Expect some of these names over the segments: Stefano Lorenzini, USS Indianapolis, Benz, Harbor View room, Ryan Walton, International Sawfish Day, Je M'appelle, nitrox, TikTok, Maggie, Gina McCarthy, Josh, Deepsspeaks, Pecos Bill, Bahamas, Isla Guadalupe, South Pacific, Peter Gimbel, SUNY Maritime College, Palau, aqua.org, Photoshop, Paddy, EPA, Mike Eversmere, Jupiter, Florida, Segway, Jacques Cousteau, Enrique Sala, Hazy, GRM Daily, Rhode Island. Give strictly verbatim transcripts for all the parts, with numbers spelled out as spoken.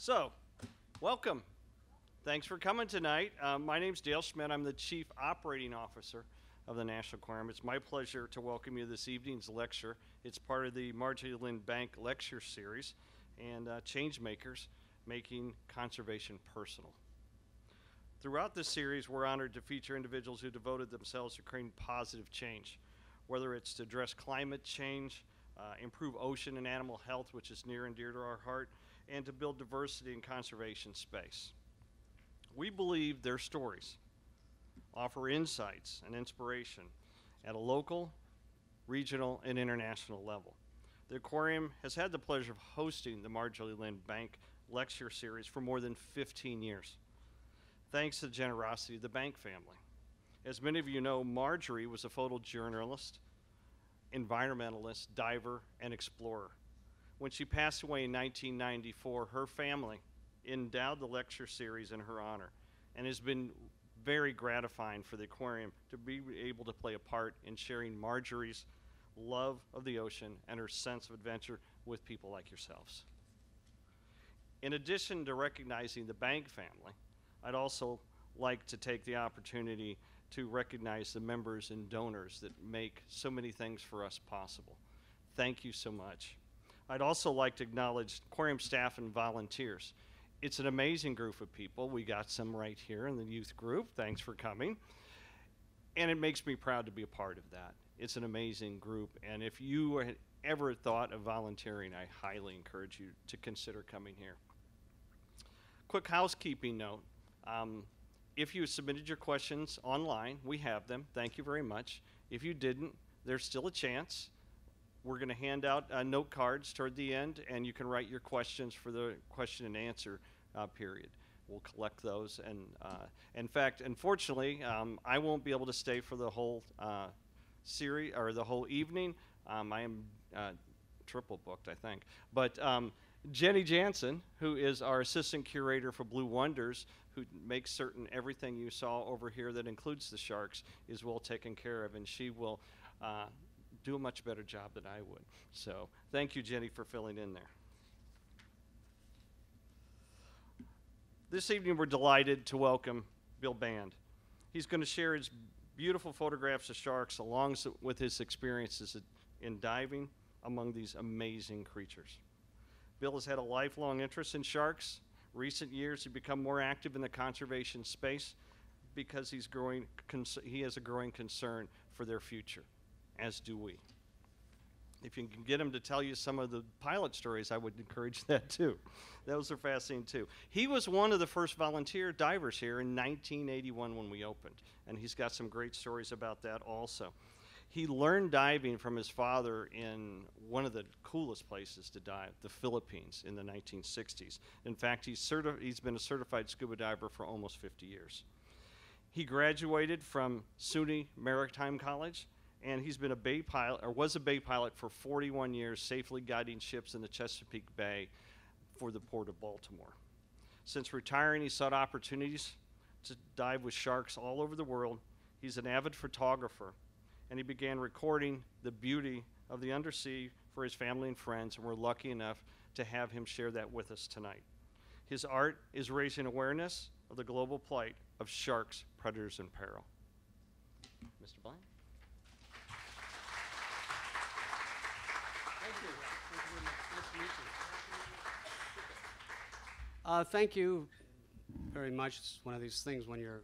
So, welcome. Thanks for coming tonight. Um, my name's Dale Schmidt. I'm the Chief Operating Officer of the National Aquarium. It's my pleasure to welcome you to this evening's lecture. It's part of the Marjorie Lynn Bank lecture series and uh, Changemakers, Making Conservation Personal. Throughout this series, we're honored to feature individuals who devoted themselves to creating positive change, whether it's to address climate change, uh, improve ocean and animal health, which is near and dear to our heart, and to build diversity in conservation space. We believe their stories offer insights and inspiration at a local, regional, and international level. The aquarium has had the pleasure of hosting the Marjorie Lynn Bank lecture series for more than fifteen years, thanks to the generosity of the Bank family. As many of you know, Marjorie was a photojournalist, environmentalist, diver, and explorer. When she passed away in nineteen ninety-four, her family endowed the lecture series in her honor, and has been very gratifying for the aquarium to be able to play a part in sharing Marjorie's love of the ocean and her sense of adventure with people like yourselves. In addition to recognizing the Bank family, I'd also like to take the opportunity to recognize the members and donors that make so many things for us possible. Thank you so much. I'd also like to acknowledge aquarium staff and volunteers. It's an amazing group of people. We got some right here in the youth group. Thanks for coming. And it makes me proud to be a part of that. It's an amazing group. And if you had ever thought of volunteering, I highly encourage you to consider coming here. Quick housekeeping note. Um, if you submitted your questions online, we have them. Thank you very much. If you didn't, there's still a chance. We're going to hand out uh, note cards toward the end, and you can write your questions for the question and answer uh, period. We'll collect those. And uh, in fact, unfortunately, um, I won't be able to stay for the whole uh, series or the whole evening. Um, I am uh, triple booked, I think. But um, Jenny Jansen, who is our assistant curator for Blue Wonders, who makes certain everything you saw over here that includes the sharks is well taken care of, and she will Uh, do a much better job than I would. So thank you, Jenny, for filling in there. This evening, we're delighted to welcome Bill Band. He's going to share his beautiful photographs of sharks along with his experiences in diving among these amazing creatures. Bill has had a lifelong interest in sharks. Recent years, he's become more active in the conservation space because he's growing, he has a growing concern for their future, as do we. If you can get him to tell you some of the pilot stories, I would encourage that too. Those are fascinating too. He was one of the first volunteer divers here in nineteen eighty-one when we opened, and he's got some great stories about that also. He learned diving from his father in one of the coolest places to dive, the Philippines, in the nineteen sixties. In fact, he's, certi he's been a certified scuba diver for almost fifty years. He graduated from S U N Y Maritime College, and he's been a bay pilot, or was a bay pilot for forty-one years, safely guiding ships in the Chesapeake Bay for the Port of Baltimore. Since retiring, he sought opportunities to dive with sharks all over the world. He's an avid photographer, and he began recording the beauty of the undersea for his family and friends, and we're lucky enough to have him share that with us tonight. His art is raising awareness of the global plight of sharks, predators, and peril. Mister Bland? Uh, thank you very much. It's one of these things when you're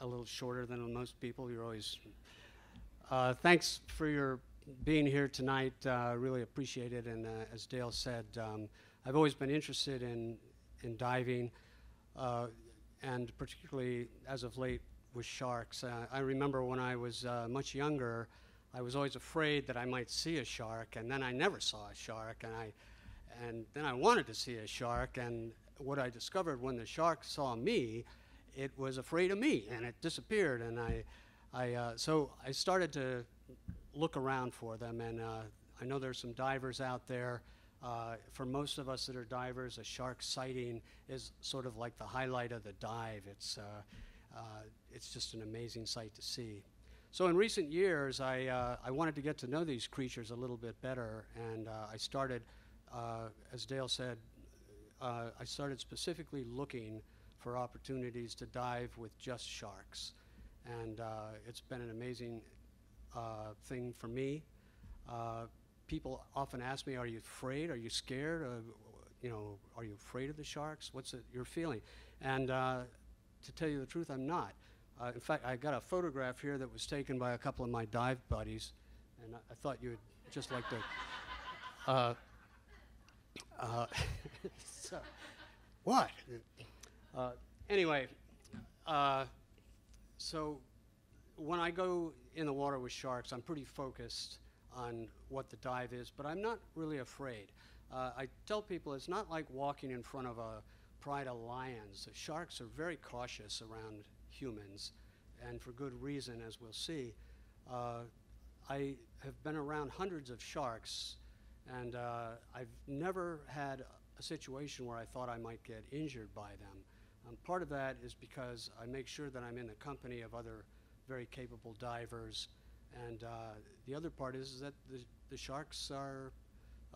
a little shorter than most people, you're always. Uh, thanks for your being here tonight. I uh, really appreciate it. And uh, as Dale said, um, I've always been interested in, in diving, uh, and particularly as of late with sharks. Uh, I remember when I was uh, much younger, I was always afraid that I might see a shark, and then I never saw a shark, and I. And then I wanted to see a shark, and what I discovered when the shark saw me, it was afraid of me, and it disappeared. And I, I uh, so I started to look around for them, and uh, I know there's some divers out there. Uh, for most of us that are divers, a shark sighting is sort of like the highlight of the dive. It's, uh, uh, it's just an amazing sight to see. So in recent years, I, uh, I wanted to get to know these creatures a little bit better, and uh, I started, Uh, as Dale said, uh, I started specifically looking for opportunities to dive with just sharks. And uh, it's been an amazing uh, thing for me. Uh, people often ask me, are you afraid? Are you scared? Uh, you know, are you afraid of the sharks? What's it you're feeling? And uh, to tell you the truth, I'm not. Uh, in fact, I got a photograph here that was taken by a couple of my dive buddies, and I, I thought you would just like to. Uh, uh, so, what? Uh, anyway, uh, so when I go in the water with sharks, I'm pretty focused on what the dive is, but I'm not really afraid. Uh, I tell people it's not like walking in front of a pride of lions. The sharks are very cautious around humans, and for good reason, as we'll see. Uh, I have been around hundreds of sharks, and uh, I've never had a situation where I thought I might get injured by them. Um, part of that is because I make sure that I'm in the company of other very capable divers, and uh, the other part is, is that the, the sharks are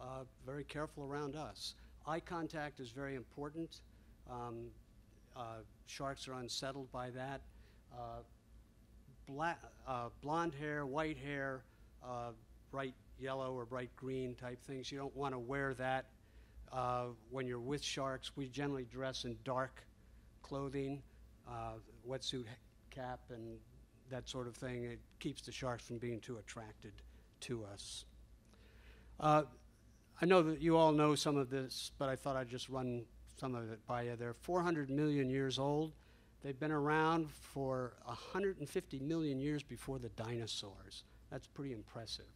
uh, very careful around us. Eye contact is very important. Um, uh, sharks are unsettled by that. Uh, black, uh, blonde hair, white hair, uh, bright yellow or bright green type things, you don't want to wear that uh, when you're with sharks. We generally dress in dark clothing, uh, wetsuit, cap, and that sort of thing. It keeps the sharks from being too attracted to us. Uh, I know that you all know some of this, but I thought I'd just run some of it by you. They're four hundred million years old. They've been around for one hundred fifty million years before the dinosaurs. That's pretty impressive.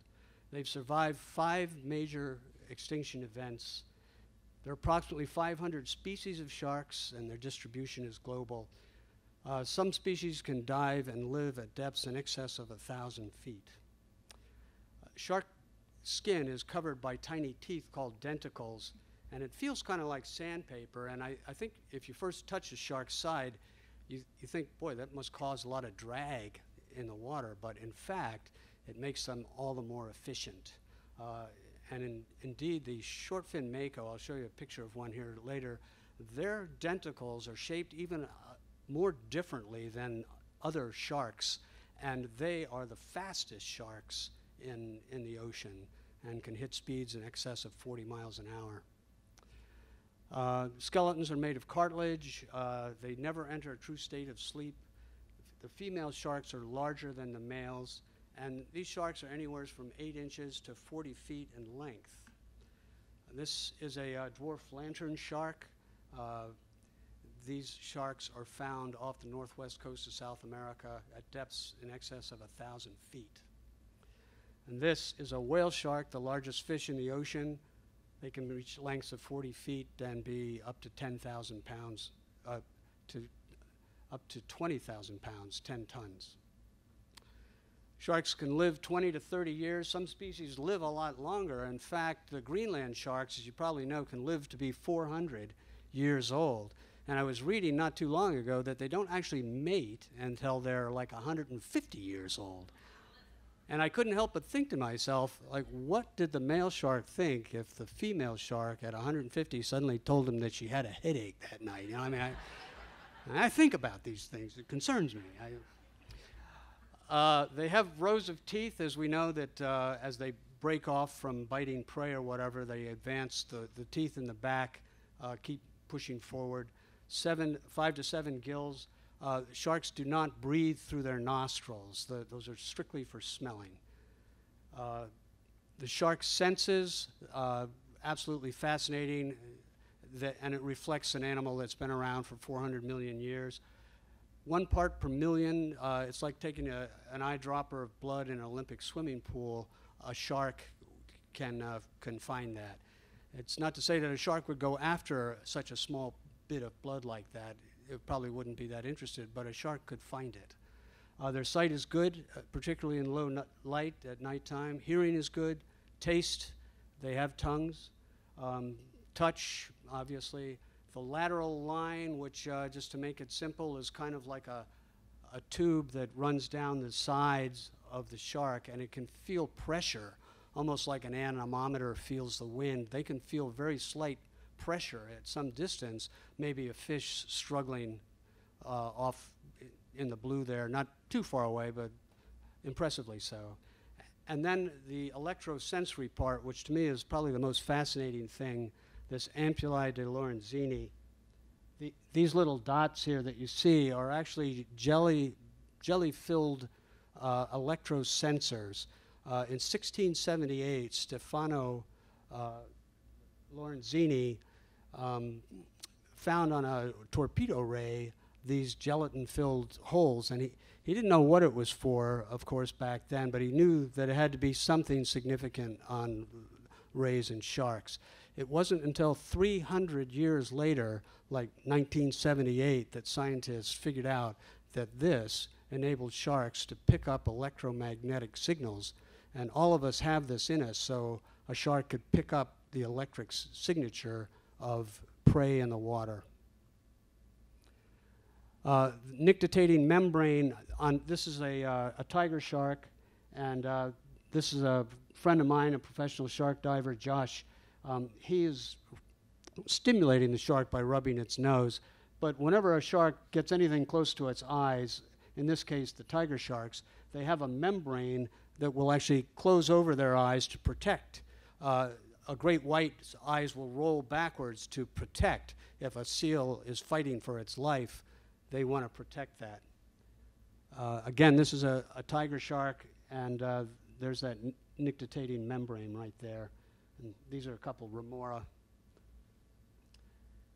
They've survived five major extinction events. There are approximately five hundred species of sharks, and their distribution is global. Uh, some species can dive and live at depths in excess of one thousand feet. Uh, shark skin is covered by tiny teeth called denticles, and it feels kind of like sandpaper, and I, I think if you first touch a shark's side, you, you think, boy, that must cause a lot of drag in the water, but in fact, it makes them all the more efficient. Uh, and in, indeed, the short fin mako, I'll show you a picture of one here later, their denticles are shaped even uh, more differently than other sharks, and they are the fastest sharks in, in the ocean and can hit speeds in excess of forty miles an hour. Uh, skeletons are made of cartilage. Uh, they never enter a true state of sleep. The female sharks are larger than the males, and these sharks are anywhere from eight inches to forty feet in length. This is a uh, dwarf lantern shark. Uh, these sharks are found off the northwest coast of South America at depths in excess of one thousand feet. And this is a whale shark, the largest fish in the ocean. They can reach lengths of forty feet and be up to ten thousand pounds, uh, to, up to twenty thousand pounds, ten tons. Sharks can live twenty to thirty years. Some species live a lot longer. In fact, the Greenland sharks, as you probably know, can live to be four hundred years old. And I was reading not too long ago that they don't actually mate until they're like one hundred fifty years old. And I couldn't help but think to myself, like, what did the male shark think if the female shark at one hundred fifty suddenly told him that she had a headache that night? You know, I mean, I, I think about these things. It concerns me. I, Uh, they have rows of teeth, as we know, that uh, as they break off from biting prey or whatever, they advance the, the teeth in the back, uh, keep pushing forward. Seven, five to seven gills. Uh, sharks do not breathe through their nostrils. The, those are strictly for smelling. Uh, the shark's senses, uh, absolutely fascinating, that, and it reflects an animal that's been around for four hundred million years. One part per million, uh, it's like taking a, an eyedropper of blood in an Olympic swimming pool. A shark can, uh, can find that. It's not to say that a shark would go after such a small bit of blood like that. It probably wouldn't be that interested, but a shark could find it. Uh, their sight is good, uh, particularly in low light at nighttime. Hearing is good. Taste, they have tongues. Um, touch, obviously. The lateral line, which, uh, just to make it simple, is kind of like a, a tube that runs down the sides of the shark, and it can feel pressure, almost like an anemometer feels the wind. They can feel very slight pressure at some distance, maybe a fish struggling uh, off in the blue there, not too far away, but impressively so. And then the electrosensory part, which to me is probably the most fascinating thing, this ampullae de Lorenzini. The, these little dots here that you see are actually jelly, jelly-filled uh, electrosensors. Uh, in sixteen seventy-eight, Stefano uh, Lorenzini um, found on a torpedo ray these gelatin-filled holes, and he, he didn't know what it was for, of course, back then, but he knew that it had to be something significant on rays and sharks. It wasn't until three hundred years later, like nineteen seventy-eight, that scientists figured out that this enabled sharks to pick up electromagnetic signals, and all of us have this in us, so a shark could pick up the electric signature of prey in the water. Uh, nictitating membrane, on, this is a, uh, a tiger shark, and uh, this is a friend of mine, a professional shark diver, Josh. Um, he is stimulating the shark by rubbing its nose, but whenever a shark gets anything close to its eyes, in this case the tiger sharks, they have a membrane that will actually close over their eyes to protect. Uh, a great white's eyes will roll backwards to protect. If a seal is fighting for its life, they want to protect that. Uh, again, this is a, a tiger shark, and uh, there's that nictitating membrane right there. And these are a couple, remora.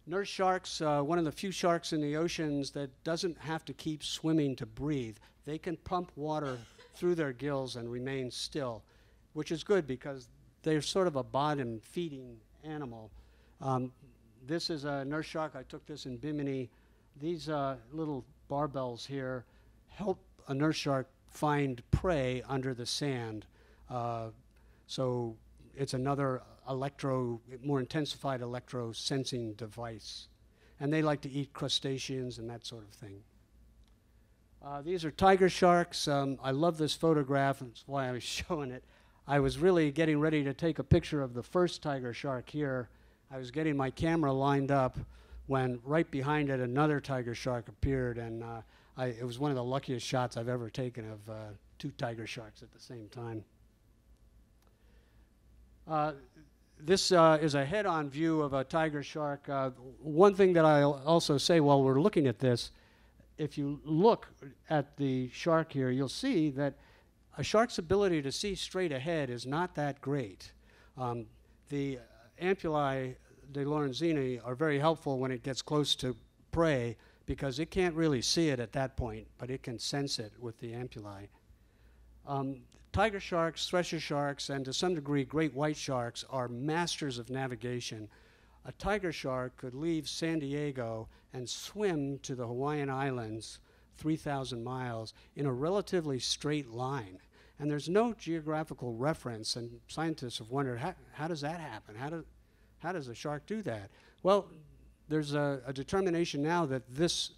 Nurse sharks, uh, one of the few sharks in the oceans that doesn't have to keep swimming to breathe. They can pump water through their gills and remain still, which is good because they're sort of a bottom-feeding animal. Um, this is a nurse shark. I took this in Bimini. These uh, little barbells here help a nurse shark find prey under the sand. Uh, so it's another electro, more intensified electro-sensing device. And they like to eat crustaceans and that sort of thing. Uh, these are tiger sharks. Um, I love this photograph, and that's why I was showing it. I was really getting ready to take a picture of the first tiger shark here. I was getting my camera lined up when right behind it another tiger shark appeared, and uh, I, it was one of the luckiest shots I've ever taken of uh, two tiger sharks at the same time. Uh, this uh, is a head-on view of a tiger shark. Uh, one thing that I'll also say while we're looking at this, if you look at the shark here, you'll see that a shark's ability to see straight ahead is not that great. Um, the ampullae de Lorenzini are very helpful when it gets close to prey because it can't really see it at that point, but it can sense it with the ampullae. Um, Tiger sharks, thresher sharks, and to some degree great white sharks are masters of navigation. A tiger shark could leave San Diego and swim to the Hawaiian Islands, three thousand miles, in a relatively straight line. And there's no geographical reference, and scientists have wondered, how, how does that happen? How, do, how does a shark do that? Well, there's a, a determination now that this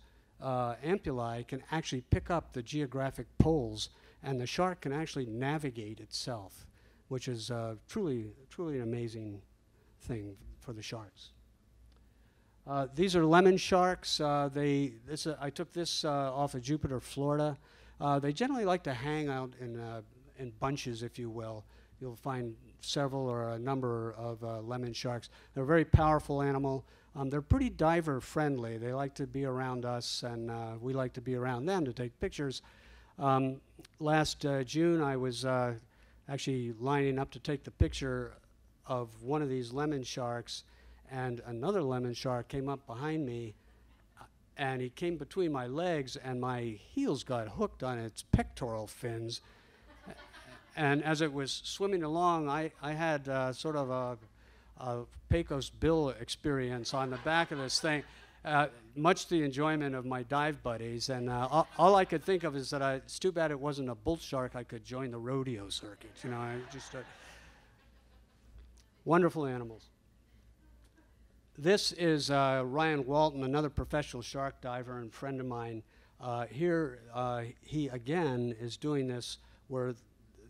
uh, ampullae can actually pick up the geographic poles, and the shark can actually navigate itself, which is uh, truly, truly an amazing thing for the sharks. Uh, these are lemon sharks. Uh, they, this, uh, I took this uh, off of Jupiter, Florida. Uh, they generally like to hang out in, uh, in bunches, if you will. You'll find several or a number of uh, lemon sharks. They're a very powerful animal. Um, they're pretty diver friendly. They like to be around us, and uh, we like to be around them to take pictures. Um, last uh, June, I was uh, actually lining up to take the picture of one of these lemon sharks, and another lemon shark came up behind me, uh, and he came between my legs, and my heels got hooked on its pectoral fins. And as it was swimming along, I, I had uh, sort of a, a Pecos Bill experience on the back of this thing. Uh, much to the enjoyment of my dive buddies, and uh, all, all I could think of is that I, it's too bad it wasn't a bull shark. I could join the rodeo circuit, you know. I just uh, wonderful animals. This is uh, Ryan Walton, another professional shark diver and friend of mine. Uh, here, uh, he again is doing this where th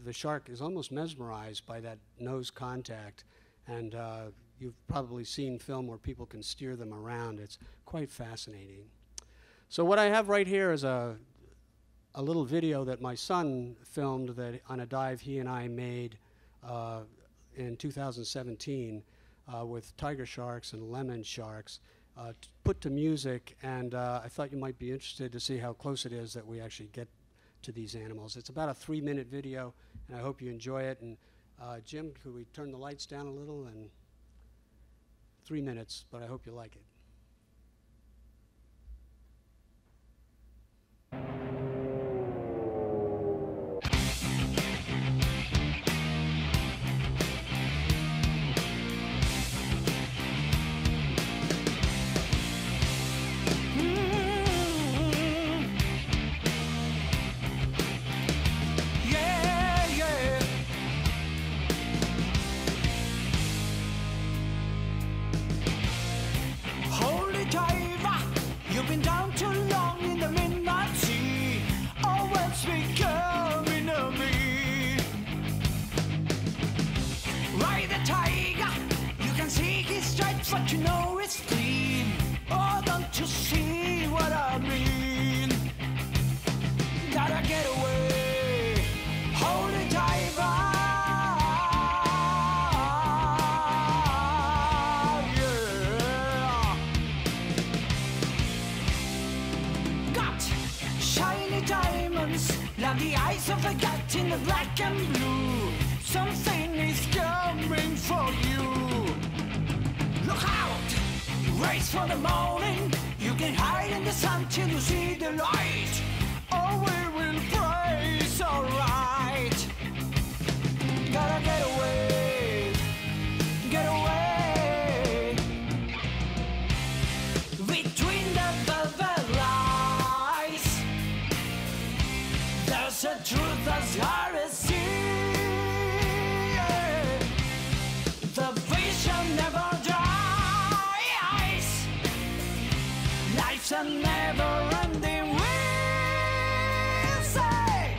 the shark is almost mesmerized by that nose contact, and uh, you've probably seen film where people can steer them around. It's quite fascinating. So what I have right here is a, a little video that my son filmed that on a dive he and I made uh, in two thousand seventeen uh, with tiger sharks and lemon sharks, uh, put to music, and uh, I thought you might be interested to see how close it is that we actually get to these animals. It's about a three minute video, and I hope you enjoy it. And uh, Jim, could we turn the lights down a little? And three minutes, but I hope you like it. But you know it's clean. Oh, don't you see what I mean? Gotta get away, holy diver. Yeah. Got shiny diamonds, like the eyes of a cat in the black and blue. Something is coming for you. Look out! Race for the morning. You can hide in the sun till you see the light. Oh, we will praise, alright. Gotta get away, get away. Between the velvet lies, there's a truth as hard as sea. The vision never. It's a never-ending wheel. Say,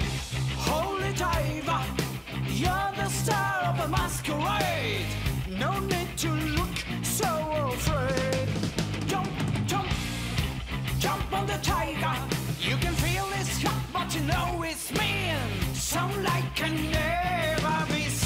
holy diver, you're the star of a masquerade. No need to look so afraid. Jump, jump, jump on the tiger. You can feel it's hot, but you know it's mean. Sunlight can never be seen.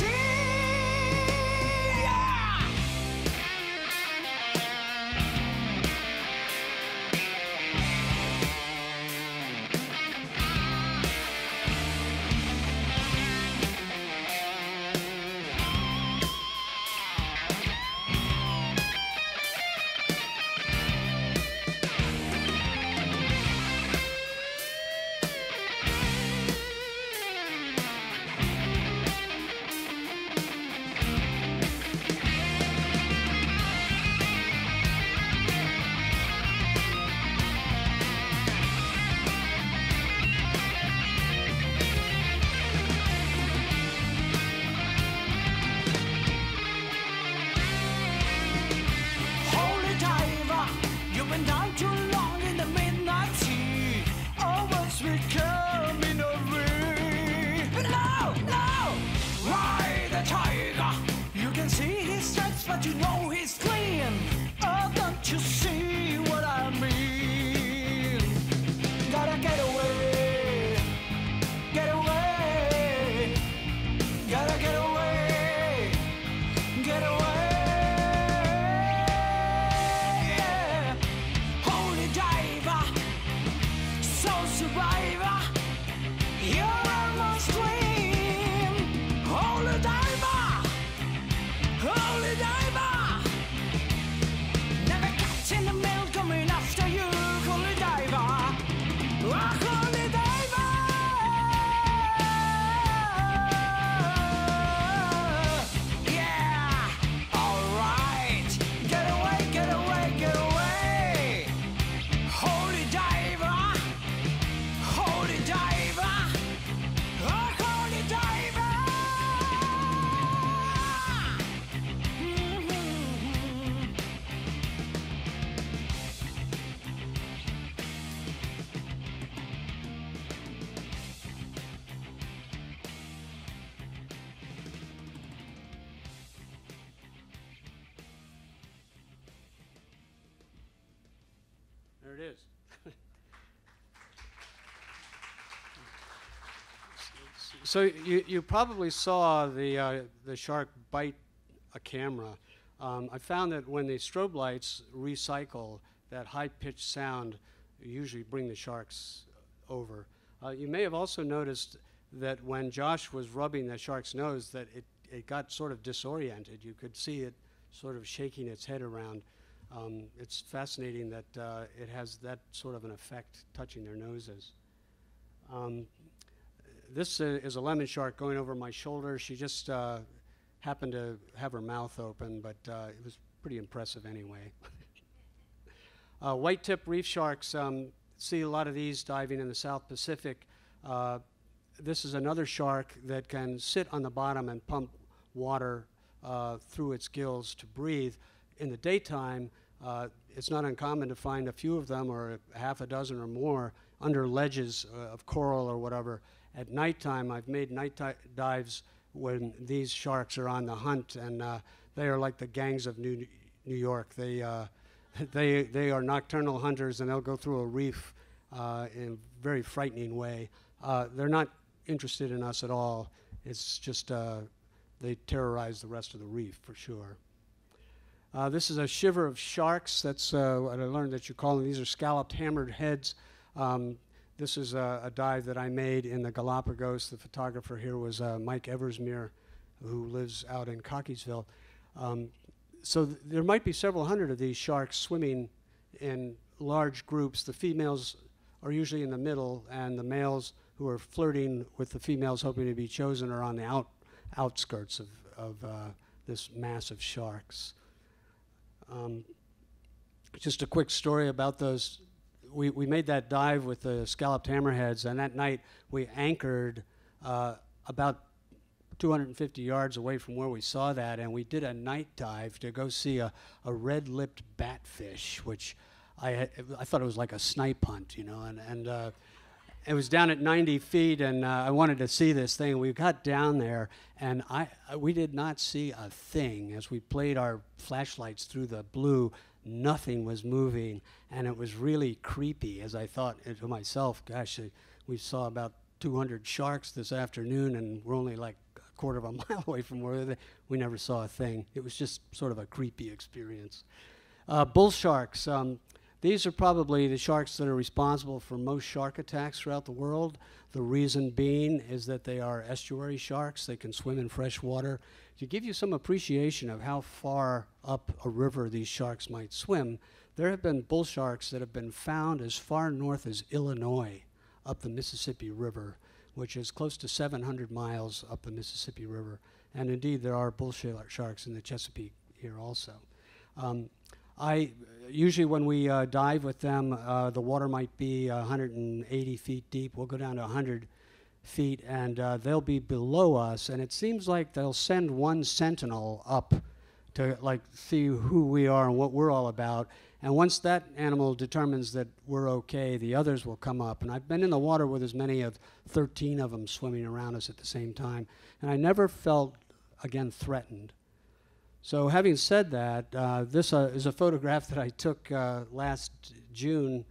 There it is. So you, you probably saw the, uh, the shark bite a camera. Um, I found that when the strobe lights recycle, that high-pitched sound usually bring the sharks over. Uh, you may have also noticed that when Josh was rubbing the shark's nose, that it, it got sort of disoriented. You could see it sort of shaking its head around. Um, it's fascinating that uh, it has that sort of an effect touching their noses. Um, This uh, is a lemon shark going over my shoulder. She just uh, happened to have her mouth open, but uh, it was pretty impressive anyway. uh, white-tip reef sharks, um, see a lot of these diving in the South Pacific. Uh, this is another shark that can sit on the bottom and pump water uh, through its gills to breathe. In the daytime, uh, it's not uncommon to find a few of them, or a half a dozen or more, under ledges uh, of coral or whatever. At nighttime, I've made night dives when these sharks are on the hunt, and uh, they are like the gangs of New, New York. They, uh, they, they are nocturnal hunters, and they'll go through a reef uh, in a very frightening way. Uh, they're not interested in us at all. It's just uh, they terrorize the rest of the reef, for sure. Uh, this is a shiver of sharks. That's uh, what I learned that you call them. These are scalloped hammered heads. Um, This is a, a dive that I made in the Galapagos. The photographer here was uh, Mike Eversmere, who lives out in Cockeysville. Um, so th there might be several hundred of these sharks swimming in large groups. The females are usually in the middle, and the males who are flirting with the females hoping to be chosen are on the out outskirts of, of uh, this mass of sharks. Um, just a quick story about those. We, we made that dive with the scalloped hammerheads, and that night we anchored uh, about two hundred fifty yards away from where we saw that, and we did a night dive to go see a, a red-lipped batfish, which I, had, I thought it was like a snipe hunt, you know, and, and uh, it was down at ninety feet, and uh, I wanted to see this thing. We got down there, and I, we did not see a thing. As we played our flashlights through the blue, nothing was moving, and it was really creepy, as I thought to myself, gosh, we saw about two hundred sharks this afternoon, and we're only like a quarter of a mile away from where they, we never saw a thing. It was just sort of a creepy experience. Uh, bull sharks, um, these are probably the sharks that are responsible for most shark attacks throughout the world. The reason being is that they are estuary sharks. They can swim in fresh water. To give you some appreciation of how far up a river these sharks might swim, there have been bull sharks that have been found as far north as Illinois up the Mississippi River, which is close to seven hundred miles up the Mississippi River. And indeed, there are bull sharks in the Chesapeake here also. Um, I usually, when we uh, dive with them, uh, the water might be one hundred eighty feet deep. We'll go down to one hundred feet, and uh, they'll be below us, and it seems like they'll send one sentinel up to like see who we are and what we're all about, and once that animal determines that we're okay, the others will come up. And I've been in the water with as many as thirteen of them swimming around us at the same time, and I never felt again threatened. So having said that, uh, this uh, is a photograph that I took uh, last June,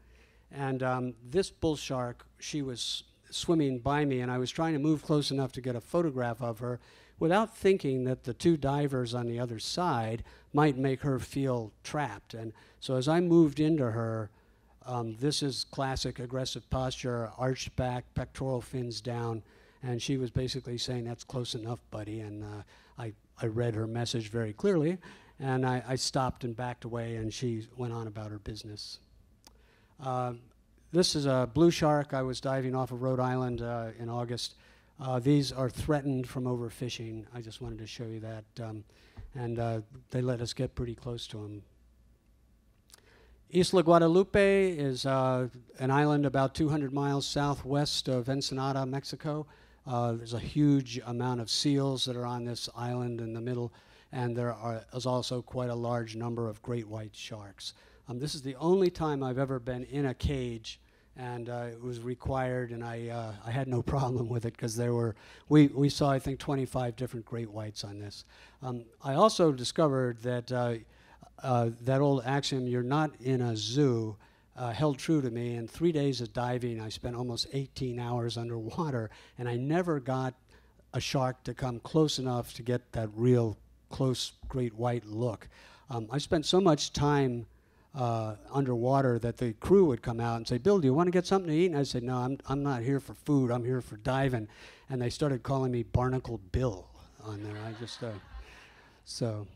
and um, this bull shark, she was swimming by me, and I was trying to move close enough to get a photograph of her without thinking that the two divers on the other side might make her feel trapped. And so as I moved into her, um, this is classic aggressive posture, arched back, pectoral fins down, and she was basically saying, that's close enough, buddy. And uh, I, I read her message very clearly, and I, I stopped and backed away, and she went on about her business. Uh, This is a blue shark. I was diving off of Rhode Island uh, in August. Uh, these are threatened from overfishing. I just wanted to show you that. Um, and uh, they let us get pretty close to them. Isla Guadalupe is uh, an island about two hundred miles southwest of Ensenada, Mexico. Uh, there's a huge amount of seals that are on this island in the middle. And there are, is also quite a large number of great white sharks. Um, this is the only time I've ever been in a cage, and uh, it was required, and I, uh, I had no problem with it, because there were, we, we saw, I think, twenty-five different great whites on this. Um, I also discovered that uh, uh, that old axiom, you're not in a zoo uh, held true to me. In three days of diving, I spent almost eighteen hours underwater, and I never got a shark to come close enough to get that real close great white look. Um, I spent so much time uh, underwater that the crew would come out and say, "Bill, do you want to get something to eat?" And I said, "No, I'm, I'm not here for food. I'm here for diving." And they started calling me Barnacle Bill on there. I just, uh, so.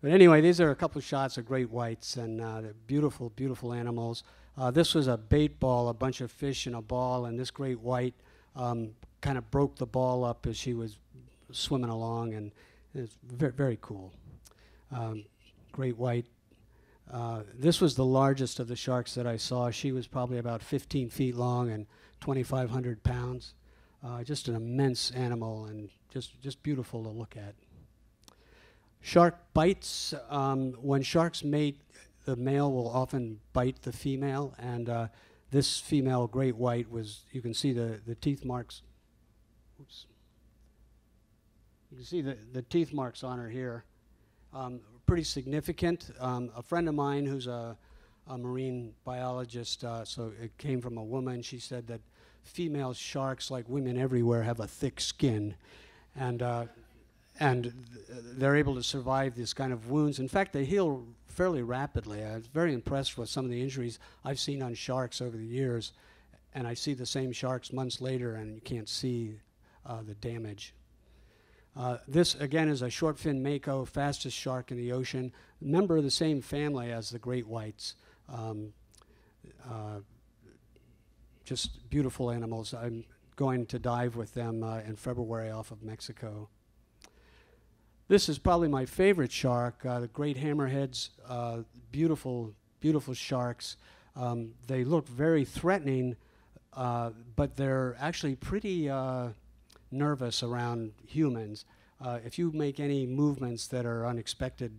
But anyway, these are a couple of shots of great whites, and uh, they're beautiful, beautiful animals. Uh, this was a bait ball, a bunch of fish in a ball, and this great white um, kind of broke the ball up as she was swimming along, and it's very, very cool. Um, great white. Uh, this was the largest of the sharks that I saw. She was probably about fifteen feet long and twenty-five hundred pounds. Uh, just an immense animal and just, just beautiful to look at. Shark bites. Um, when sharks mate, the male will often bite the female, and uh, this female great white was, you can see the, the teeth marks. Oops. You can see the, the teeth marks on her here. Um, pretty significant. Um, a friend of mine who's a, a marine biologist, uh, so it came from a woman, she said that female sharks, like women everywhere, have a thick skin, and uh, and th they're able to survive these kind of wounds. In fact, they heal fairly rapidly. I was very impressed with some of the injuries I've seen on sharks over the years, and I see the same sharks months later, and you can't see uh, the damage. Uh, this, again, is a short fin mako, fastest shark in the ocean, member of the same family as the great whites. Um, uh, just beautiful animals. I'm going to dive with them uh, in February off of Mexico. This is probably my favorite shark, uh, the great hammerheads, uh, beautiful, beautiful sharks. Um, they look very threatening, uh, but they're actually pretty uh, nervous around humans. Uh, if you make any movements that are unexpected,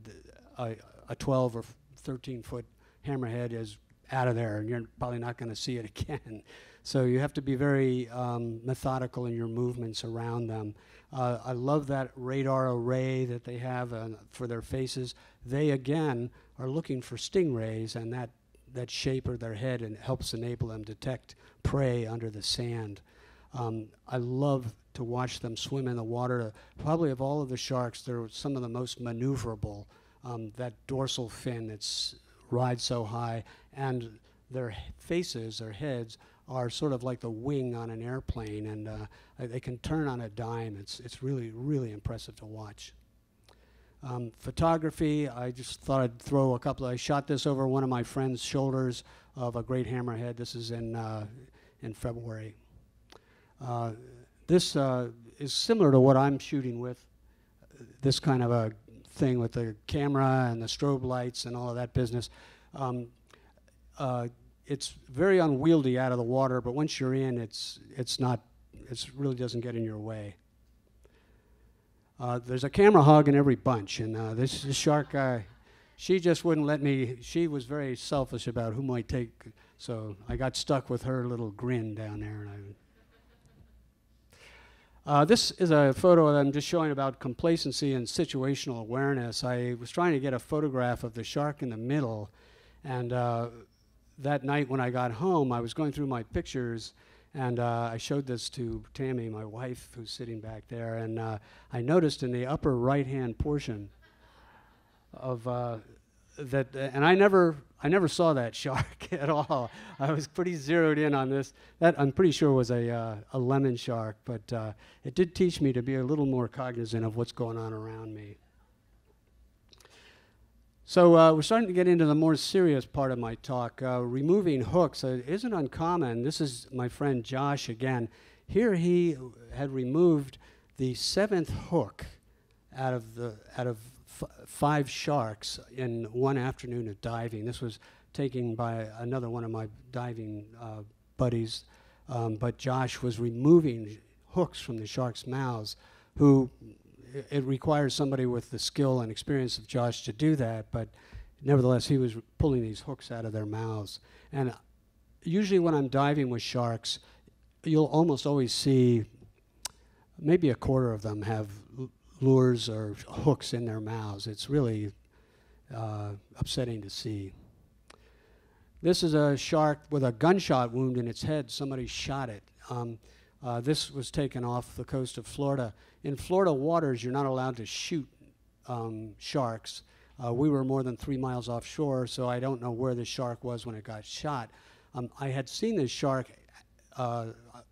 a, a twelve or thirteen foot hammerhead is out of there, and you're probably not going to see it again. So you have to be very um, methodical in your movements around them. Uh, I love that radar array that they have uh, for their faces. They, again, are looking for stingrays, and that, that shape of their head and helps enable them to detect prey under the sand. Um, I love to watch them swim in the water. Probably of all of the sharks, they're some of the most maneuverable. Um, that dorsal fin that's rides so high, and their faces, their heads, are sort of like the wing on an airplane, and uh, they can turn on a dime. It's, it's really, really impressive to watch. Um, photography, I just thought I'd throw a couple. I shot this over one of my friend's shoulders of a great hammerhead. This is in, uh, in February. Uh, this uh, is similar to what I'm shooting with, this kind of a thing with the camera and the strobe lights and all of that business. Um, uh, it's very unwieldy out of the water, but once you're in, it's it's not, it really doesn't get in your way. Uh, there's a camera hog in every bunch, and uh, this, this shark, uh, she just wouldn't let me. She was very selfish about who might take, so I got stuck with her little grin down there. And I Uh, this is a photo that I'm just showing about complacency and situational awareness. I was trying to get a photograph of the shark in the middle, and uh, that night when I got home, I was going through my pictures, and uh, I showed this to Tammy, my wife, who's sitting back there, and uh, I noticed in the upper right-hand portion of uh, that, uh, and I never, I never saw that shark at all. I was pretty zeroed in on this. That, I'm pretty sure, was a, uh, a lemon shark, but uh, it did teach me to be a little more cognizant of what's going on around me. So uh, we're starting to get into the more serious part of my talk. Uh, removing hooks uh, isn't uncommon. This is my friend Josh again. Here he had removed the seventh hook out of the, out of five sharks in one afternoon of diving. This was taken by another one of my diving uh, buddies, um, but Josh was removing hooks from the sharks' mouths, who, it, it requires somebody with the skill and experience of Josh to do that, but nevertheless, he was pulling these hooks out of their mouths. And usually when I'm diving with sharks, you'll almost always see maybe a quarter of them have lures or hooks in their mouths. It's really uh, upsetting to see. This is a shark with a gunshot wound in its head. Somebody shot it. Um, uh, this was taken off the coast of Florida. In Florida waters, you're not allowed to shoot um, sharks. Uh, we were more than three miles offshore, so I don't know where the shark was when it got shot. Um, I had seen this shark uh,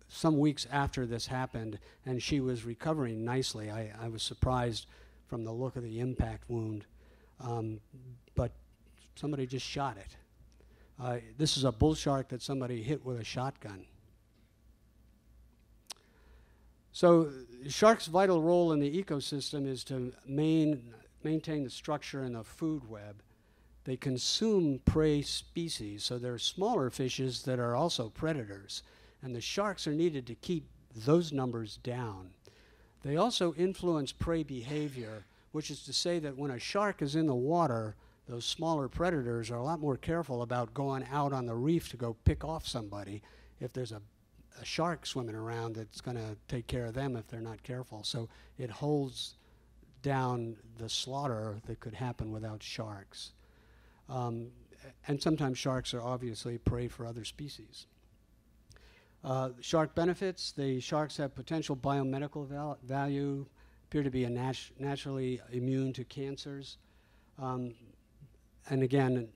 some weeks after this happened, and she was recovering nicely. I, I was surprised from the look of the impact wound. Um, but somebody just shot it. Uh, this is a bull shark that somebody hit with a shotgun. So sharks' vital role in the ecosystem is to main, maintain the structure in the food web. They consume prey species, so there are smaller fishes that are also predators. And the sharks are needed to keep those numbers down. They also influence prey behavior, which is to say that when a shark is in the water, those smaller predators are a lot more careful about going out on the reef to go pick off somebody if there's a, a shark swimming around that's going to take care of them if they're not careful. So it holds down the slaughter that could happen without sharks. Um, and sometimes sharks are obviously prey for other species. Uh, shark benefits, the sharks have potential biomedical val value, appear to be a nat naturally immune to cancers. Um, and again,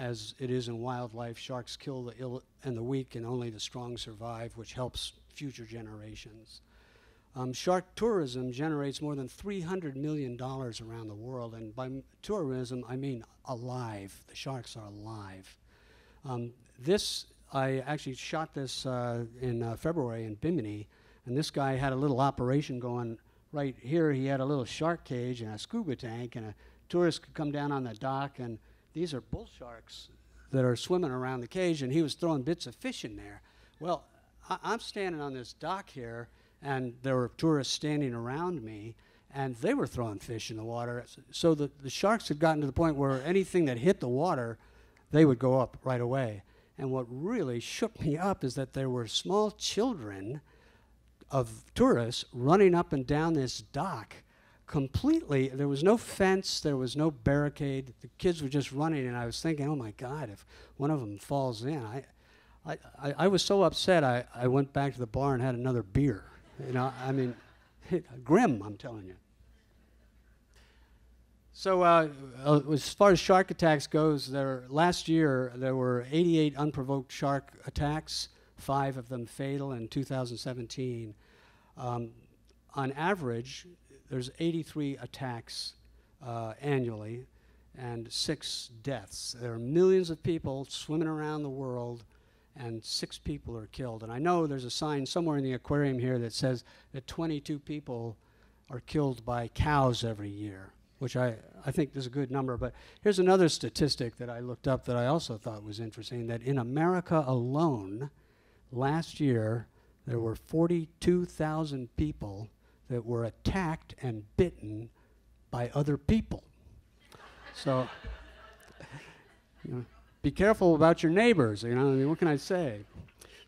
as it is in wildlife, sharks kill the ill and the weak and only the strong survive, which helps future generations. Um, shark tourism generates more than three hundred million dollars around the world, and by m tourism, I mean alive. The sharks are alive. Um, this I actually shot this uh, in uh, February in Bimini, and this guy had a little operation going right here. He had a little shark cage and a scuba tank, and a tourist could come down on the dock, and these are bull sharks that are swimming around the cage, and he was throwing bits of fish in there. Well, I I'm standing on this dock here, and there were tourists standing around me, and they were throwing fish in the water. So the, the sharks had gotten to the point where anything that hit the water, they would go up right away. And what really shook me up is that there were small children of tourists running up and down this dock completely. There was no fence, there was no barricade. The kids were just running, and I was thinking, oh my God, if one of them falls in. I, I, I, I was so upset, I, I went back to the bar and had another beer. You know, I mean, grim, I'm telling you. So uh, uh, as far as shark attacks goes, there, last year there were eighty-eight unprovoked shark attacks, five of them fatal in two thousand seventeen. Um, on average, there's eighty-three attacks uh, annually and six deaths. There are millions of people swimming around the world, and six people are killed. And I know there's a sign somewhere in the aquarium here that says that twenty-two people are killed by cows every year, which I, I think is a good number. But here's another statistic that I looked up that I also thought was interesting, that in America alone, last year, there were forty-two thousand people that were attacked and bitten by other people. So you know, be careful about your neighbors, you know, I mean, what can I say?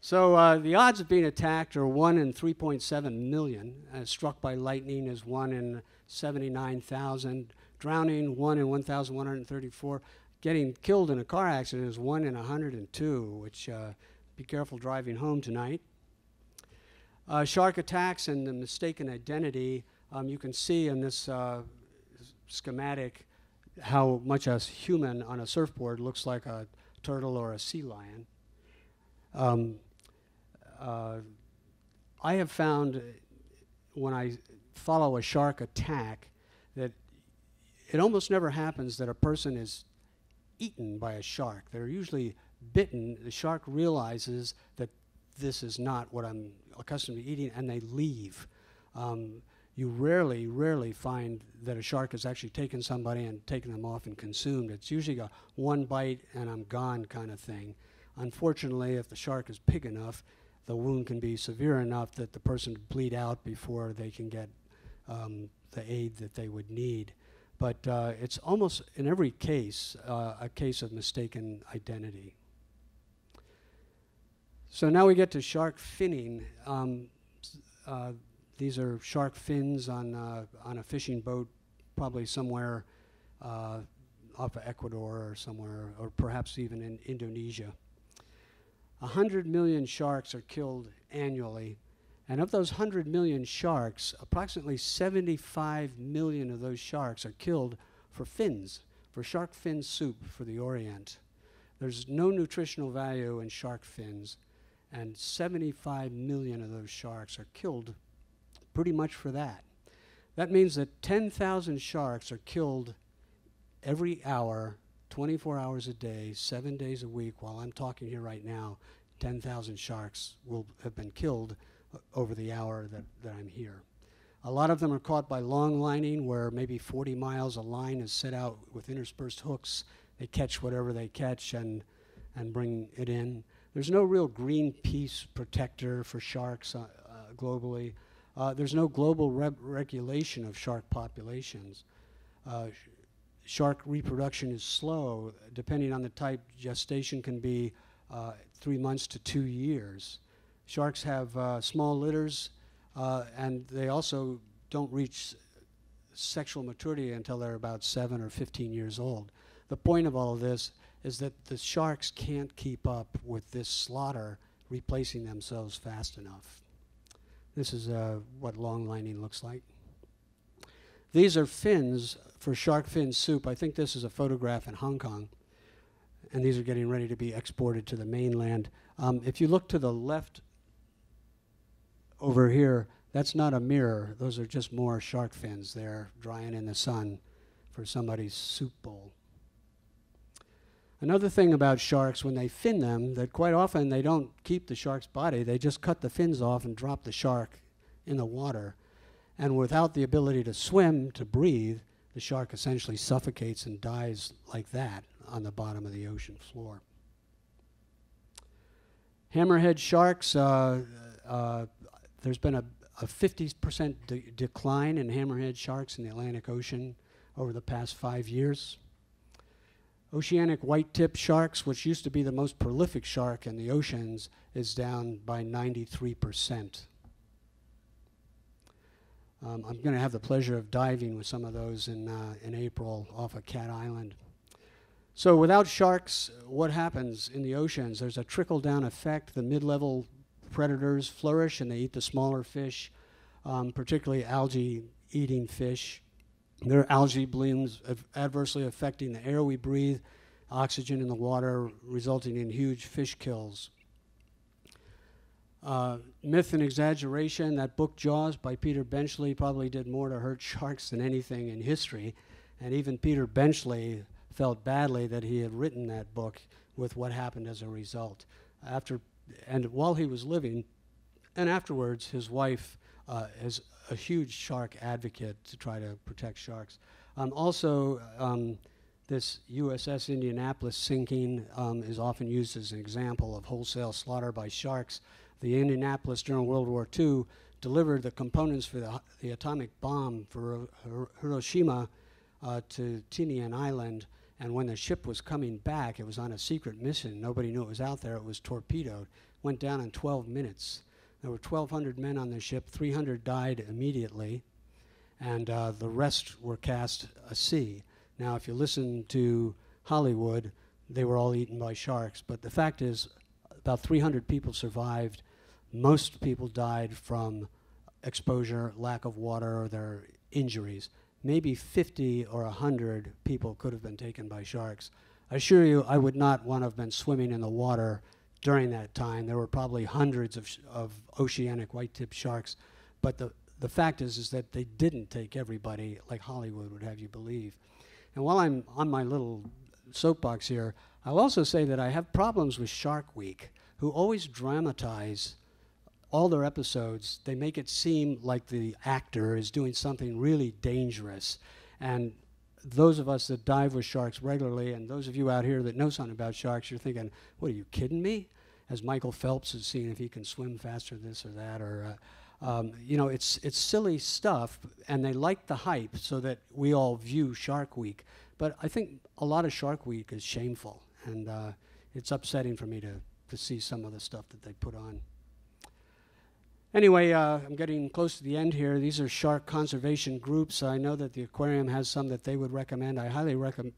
So uh, the odds of being attacked are one in three point seven million, uh, struck by lightning is one in seventy-nine thousand, drowning one in one thousand one hundred thirty-four, getting killed in a car accident is one in one hundred two, which uh, be careful driving home tonight. Uh, shark attacks and the mistaken identity, um, you can see in this uh, schematic how much a human on a surfboard looks like a turtle or a sea lion. Um, Uh, I have found when I follow a shark attack that it almost never happens that a person is eaten by a shark. They're usually bitten. The shark realizes that this is not what I'm accustomed to eating, and they leave. Um, you rarely, rarely find that a shark has actually taken somebody and taken them off and consumed. It's usually a one bite and I'm gone kind of thing. Unfortunately, if the shark is big enough, the wound can be severe enough that the person would bleed out before they can get um, the aid that they would need. But uh, it's almost, in every case, uh, a case of mistaken identity. So now we get to shark finning. Um, uh, these are shark fins on, uh, on a fishing boat, probably somewhere uh, off of Ecuador or somewhere, or perhaps even in Indonesia. A hundred million sharks are killed annually, and of those hundred million sharks, approximately seventy-five million of those sharks are killed for fins, for shark fin soup for the Orient. There's no nutritional value in shark fins, and seventy-five million of those sharks are killed pretty much for that. That means that ten thousand sharks are killed every hour, twenty-four hours a day, seven days a week. While I'm talking here right now, ten thousand sharks will have been killed uh, over the hour that, that I'm here. A lot of them are caught by long lining, where maybe forty miles a line is set out with interspersed hooks. They catch whatever they catch and, and bring it in. There's no real Greenpeace protector for sharks uh, uh, globally. Uh, there's no global re regulation of shark populations. Uh, sh shark reproduction is slow. Depending on the type, gestation can be uh, three months to two years. Sharks have uh, small litters, uh, and they also don't reach sexual maturity until they're about seven or fifteen years old. The point of all of this is that the sharks can't keep up with this slaughter replacing themselves fast enough. This is uh, what long lining looks like. These are fins for shark fin soup. I think this is a photograph in Hong Kong, and these are getting ready to be exported to the mainland. Um, if you look to the left over here, that's not a mirror. Those are just more shark fins there drying in the sun for somebody's soup bowl. Another thing about sharks, when they fin them, that quite often they don't keep the shark's body. They just cut the fins off and drop the shark in the water. And without the ability to swim, to breathe, the shark essentially suffocates and dies like that on the bottom of the ocean floor. Hammerhead sharks, uh, uh, there's been a fifty percent de decline in hammerhead sharks in the Atlantic Ocean over the past five years. Oceanic white-tip sharks, which used to be the most prolific shark in the oceans, is down by ninety-three percent. Um, I'm going to have the pleasure of diving with some of those in, uh, in April off of Cat Island. So without sharks, what happens in the oceans? There's a trickle-down effect. The mid-level predators flourish, and they eat the smaller fish, um, particularly algae-eating fish. Their algae blooms adversely affecting the air we breathe, oxygen in the water, resulting in huge fish kills. Uh, myth and exaggeration, that book Jaws by Peter Benchley probably did more to hurt sharks than anything in history. And even Peter Benchley felt badly that he had written that book with what happened as a result. After, and while he was living, and afterwards, his wife uh, has a huge shark advocate to try to protect sharks. Um, also, um, this U S S Indianapolis sinking um, is often used as an example of wholesale slaughter by sharks. The Indianapolis during World War Two delivered the components for the, the atomic bomb for uh, Hiroshima uh, to Tinian Island, and when the ship was coming back, it was on a secret mission. Nobody knew it was out there. It was torpedoed. Went down in twelve minutes. There were twelve hundred men on the ship. three hundred died immediately, and uh, the rest were cast a sea. Now, if you listen to Hollywood, they were all eaten by sharks. But the fact is, about three hundred people survived. Most people died from exposure, lack of water, or their injuries. Maybe fifty or a hundred people could have been taken by sharks. I assure you, I would not want to have been swimming in the water during that time. There were probably hundreds of, sh of oceanic white-tip sharks, but the, the fact is, is that they didn't take everybody like Hollywood would have you believe. And while I'm on my little soapbox here, I'll also say that I have problems with Shark Week, who always dramatize all their episodes. They make it seem like the actor is doing something really dangerous. And those of us that dive with sharks regularly, and those of you out here that know something about sharks, you're thinking, what, are you kidding me? As Michael Phelps is seeing if he can swim faster this or that, or uh, um, you know, it's, it's silly stuff, and they like the hype so that we all view Shark Week. But I think a lot of Shark Week is shameful, and uh, it's upsetting for me to, to see some of the stuff that they put on. Anyway, uh, I'm getting close to the end here. These are shark conservation groups. I know that the aquarium has some that they would recommend. I highly recommend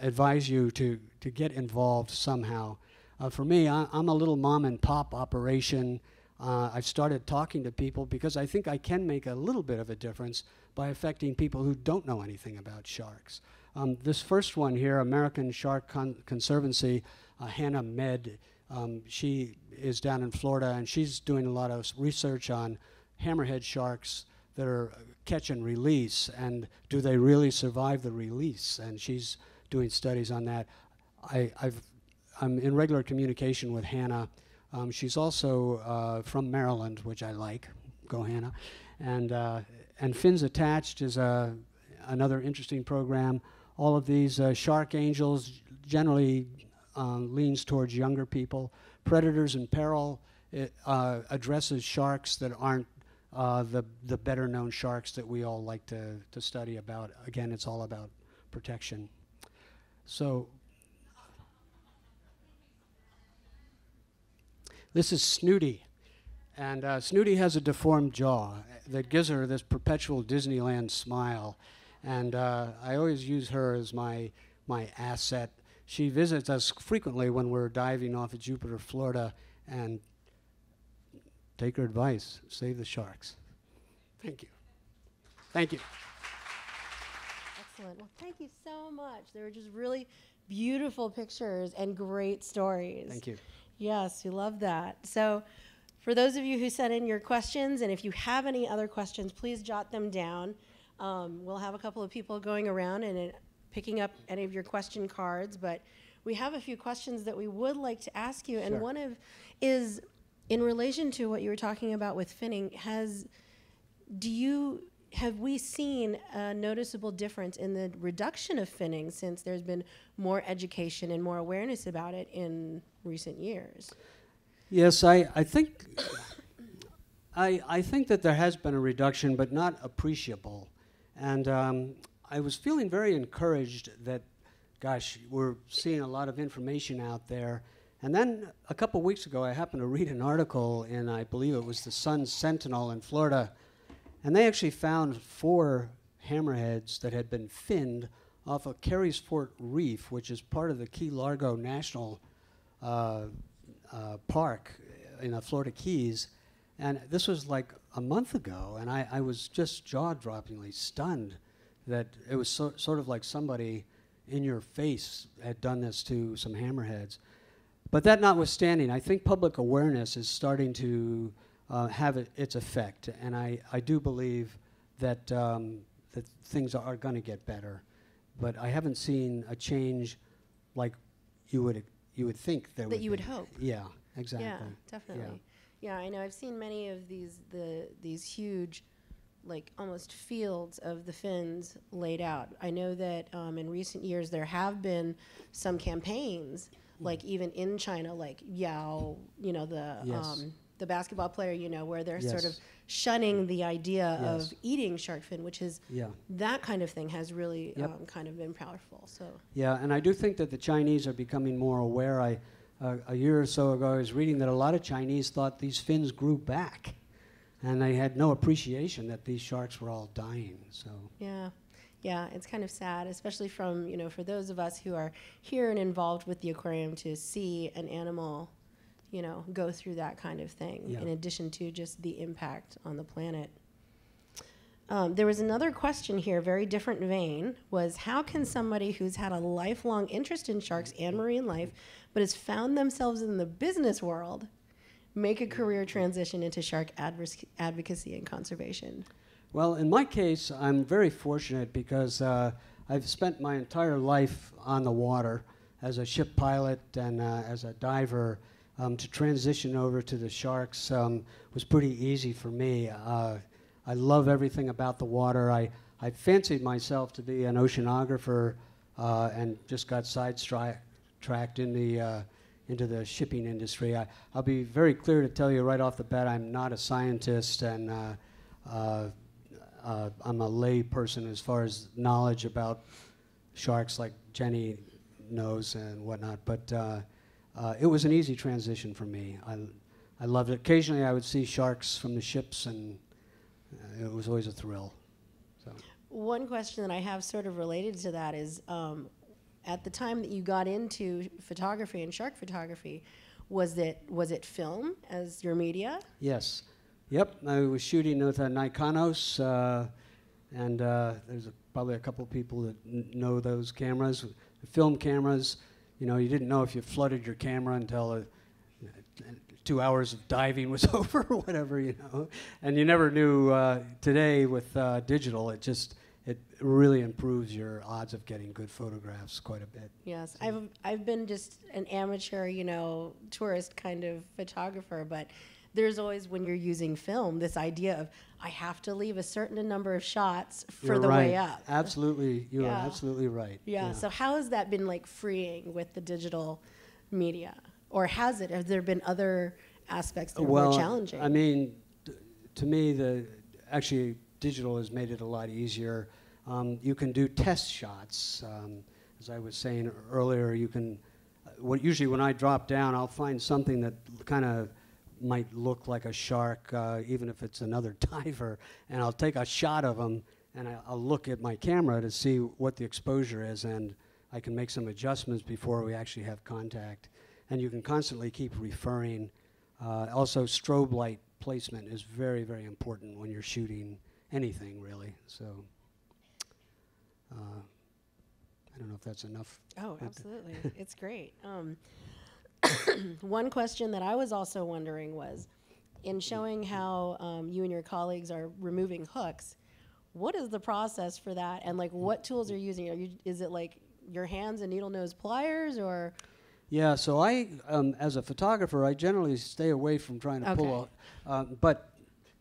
advise you to, to get involved somehow. Uh, for me, I, I'm a little mom and pop operation. Uh, I've started talking to people because I think I can make a little bit of a difference by affecting people who don't know anything about sharks. Um, this first one here, American Shark Con Conservancy, uh, Hannah Med, um, she is down in Florida, and she's doing a lot of research on hammerhead sharks that are catch and release, and do they really survive the release? And she's doing studies on that. I, I've, I'm in regular communication with Hannah. Um, she's also uh, from Maryland, which I like. Go Hannah. And, uh, and Fins Attached is a, another interesting program. All of these uh, Shark Angels generally um, leans towards younger people. Predators in Peril, it uh, addresses sharks that aren't uh, the, the better known sharks that we all like to, to study about. Again, it's all about protection. So this is Snooty, and uh, Snooty has a deformed jaw that gives her this perpetual Disneyland smile, and uh, I always use her as my, my asset. She visits us frequently when we're diving off of Jupiter, Florida, and take her advice, save the sharks. Thank you. Thank you. Excellent. Well, thank you so much. They were just really beautiful pictures and great stories. Thank you. Yes, we love that. So for those of you who sent in your questions, and if you have any other questions, please jot them down. Um, we'll have a couple of people going around and uh, picking up any of your question cards, but we have a few questions that we would like to ask you. Sure. And one of is in relation to what you were talking about with finning, has, do you, have we seen a noticeable difference in the reduction of finning since there's been more education and more awareness about it in recent years? Yes, I, I think I, I think that there has been a reduction, but not appreciable. And um, I was feeling very encouraged that, gosh, we're seeing a lot of information out there. And then a couple weeks ago, I happened to read an article in, I believe it was the Sun Sentinel in Florida, and they actually found four hammerheads that had been finned off of Carey's Fort Reef, which is part of the Key Largo National uh, uh, Park in the Florida Keys. And this was like a month ago, and I, I was just jaw-droppingly stunned that it was so, sort of like somebody in your face had done this to some hammerheads. But that notwithstanding, I think public awareness is starting to Uh, have it, its effect, and I, I do believe that, um, that things are going to get better, but I haven't seen a change like you would you would think there that would you be. Would hope. Yeah, exactly. Yeah, definitely. Yeah. Yeah, I know. I've seen many of these the these huge, like almost fields of the fins laid out. I know that um, in recent years there have been some campaigns, mm. like even in China, like Yao, you know the. Yes. Um, the basketball player, you know, where they're yes. sort of shunning the idea yes. of eating shark fin, which is, yeah. that kind of thing has really yep. um, kind of been powerful, so. Yeah, and I do think that the Chinese are becoming more aware. I, uh, a year or so ago, I was reading that a lot of Chinese thought these fins grew back, and they had no appreciation that these sharks were all dying, so. Yeah, yeah, it's kind of sad, especially from, you know, for those of us who are here and involved with the aquarium to see an animal, you know, go through that kind of thing, yeah. in addition to just the impact on the planet. Um, there was another question here, very different vein, was how can somebody who's had a lifelong interest in sharks and marine life, but has found themselves in the business world, make a career transition into shark advocacy and conservation? Well, in my case, I'm very fortunate because uh, I've spent my entire life on the water as a ship pilot and uh, as a diver. Um, to transition over to the sharks um, was pretty easy for me. Uh, I love everything about the water. I, I fancied myself to be an oceanographer uh, and just got sidetracked in the, uh, into the shipping industry. I, I'll be very clear to tell you right off the bat, I'm not a scientist, and uh, uh, uh, I'm a lay person as far as knowledge about sharks, like Jenny knows and whatnot. But uh, Uh, it was an easy transition for me. I, I loved it. Occasionally I would see sharks from the ships, and uh, it was always a thrill. So. One question that I have sort of related to that is, um, at the time that you got into photography and shark photography, was it was it film as your media? Yes. Yep. I was shooting with uh, Nikonos, uh, and uh, there's a, probably a couple people that n know those cameras, film cameras. You know, you didn't know if you flooded your camera until a, a two hours of diving was over or whatever, you know. And you never knew. Uh, today with uh, digital, it just it really improves your odds of getting good photographs quite a bit. Yes, so. I've I've been just an amateur, you know, tourist kind of photographer, but there's always, when you're using film, this idea of I have to leave a certain number of shots for you're the right. way up. Absolutely, you yeah. are absolutely right. Yeah. yeah. So how has that been like freeing with the digital media, or has it? Have there been other aspects that well, are more challenging? I mean, d to me, the actually digital has made it a lot easier. Um, you can do test shots, um, as I was saying earlier. You can. Uh, what usually when I drop down, I'll find something that kind of might look like a shark, uh, even if it's another diver, and I'll take a shot of them, and I, I'll look at my camera to see what the exposure is, and I can make some adjustments before we actually have contact. And you can constantly keep referring. Uh, also, strobe light placement is very, very important when you're shooting anything, really. So, uh, I don't know if that's enough. Oh, absolutely. It's great. Um, one question that I was also wondering was, in showing how um, you and your colleagues are removing hooks, what is the process for that, and like what tools are you using? Are you, is it like your hands and needle nose pliers, or? Yeah, so I, um, as a photographer, I generally stay away from trying to okay. pull a, um, but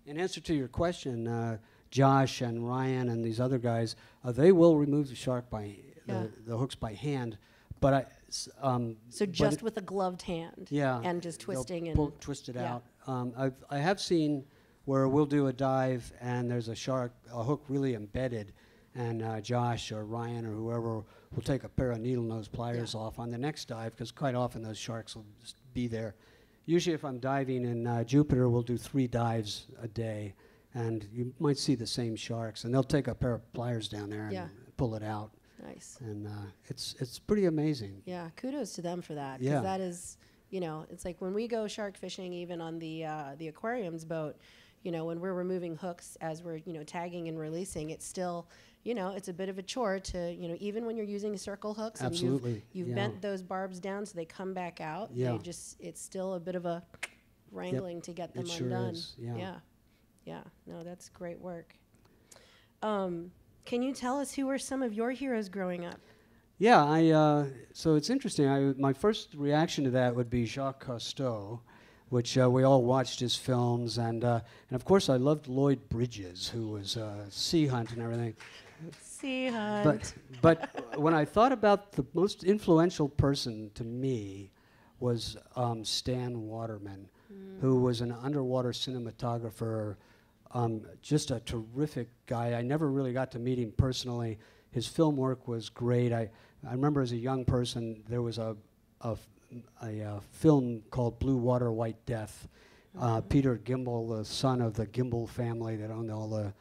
in answer to your question, uh, Josh and Ryan and these other guys, uh, they will remove the shark by, yeah. the, the hooks by hand, but I, Um, so just with a gloved hand, yeah, and just twisting and twist it yeah. out. Um, I've, I have seen where we'll do a dive and there's a shark, a hook really embedded, and uh, Josh or Ryan or whoever will take a pair of needle nose pliers yeah. off on the next dive, because quite often those sharks will just be there. Usually, if I'm diving in uh, Jupiter, we'll do three dives a day, and you might see the same sharks, and they'll take a pair of pliers down there yeah. and pull it out. Nice. And uh, it's it's pretty amazing. Yeah, kudos to them for that. Because yeah. that is, you know, it's like when we go shark fishing, even on the uh, the aquarium's boat, you know, when we're removing hooks as we're, you know, tagging and releasing, it's still, you know, it's a bit of a chore to, you know, even when you're using circle hooks. Absolutely. And you've, you've yeah. bent those barbs down so they come back out. Yeah. They just, it's still a bit of a wrangling yep. to get them it undone. Sure is. Yeah. yeah. Yeah. No, that's great work. Um. Can you tell us who were some of your heroes growing up? Yeah, I, uh, so it's interesting. I, my first reaction to that would be Jacques Cousteau, which uh, we all watched his films. And, uh, and of course, I loved Lloyd Bridges, who was uh, Sea Hunt and everything. Sea Hunt. But, but when I thought about the most influential person to me was um, Stan Waterman, mm. who was an underwater cinematographer. Um, just a terrific guy. I never really got to meet him personally. His film work was great. I, I remember as a young person, there was a, a, a, a film called Blue Water, White Death. Uh, mm-hmm. Peter Gimbel, the son of the Gimbel family that owned all the,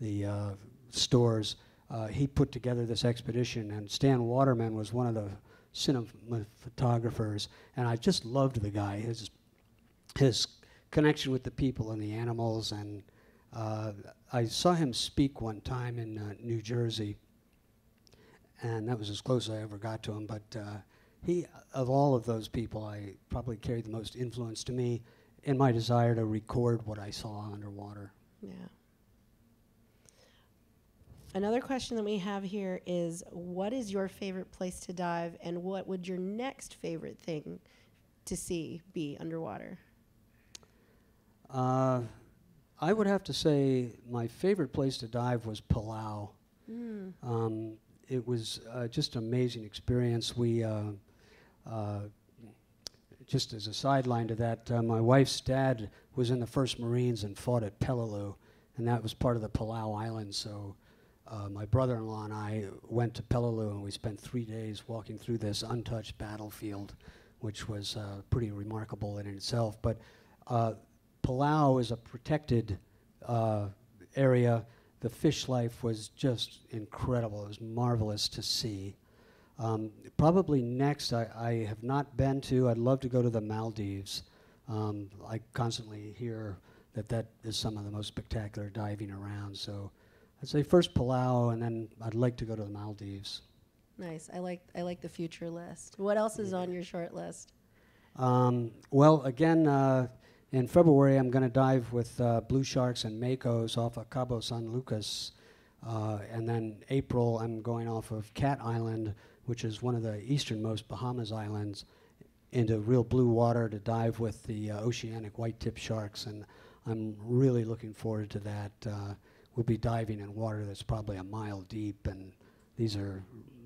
the uh, stores, uh, he put together this expedition, and Stan Waterman was one of the cinematographers, and I just loved the guy. His, his connection with the people and the animals, and Uh, I saw him speak one time in uh, New Jersey, and that was as close as I ever got to him. But uh, he, of all of those people, I probably carried the most influence to me in my desire to record what I saw underwater. Yeah. Another question that we have here is, what is your favorite place to dive, and what would your next favorite thing to see be underwater? Uh, I would have to say my favorite place to dive was Palau. Mm. Um, it was uh, just an amazing experience. We, uh, uh, just as a sideline to that, uh, my wife's dad was in the First Marines and fought at Peleliu, and that was part of the Palau Islands. So uh, my brother-in-law and I went to Peleliu, and we spent three days walking through this untouched battlefield, which was uh, pretty remarkable in itself. But uh, Palau is a protected uh, area. The fish life was just incredible. It was marvelous to see. Um, probably next, I, I have not been to, I'd love to go to the Maldives. Um, I constantly hear that that is some of the most spectacular diving around. So I'd say first Palau, and then I'd like to go to the Maldives. Nice. I like I like the future list. What else is on your short list? Um, well, again, uh, in February, I'm going to dive with uh, blue sharks and makos off of Cabo San Lucas. Uh, and then April, I'm going off of Cat Island, which is one of the easternmost Bahamas islands, into real blue water to dive with the uh, oceanic white-tip sharks. And I'm really looking forward to that. Uh, we'll be diving in water that's probably a mile deep, and these are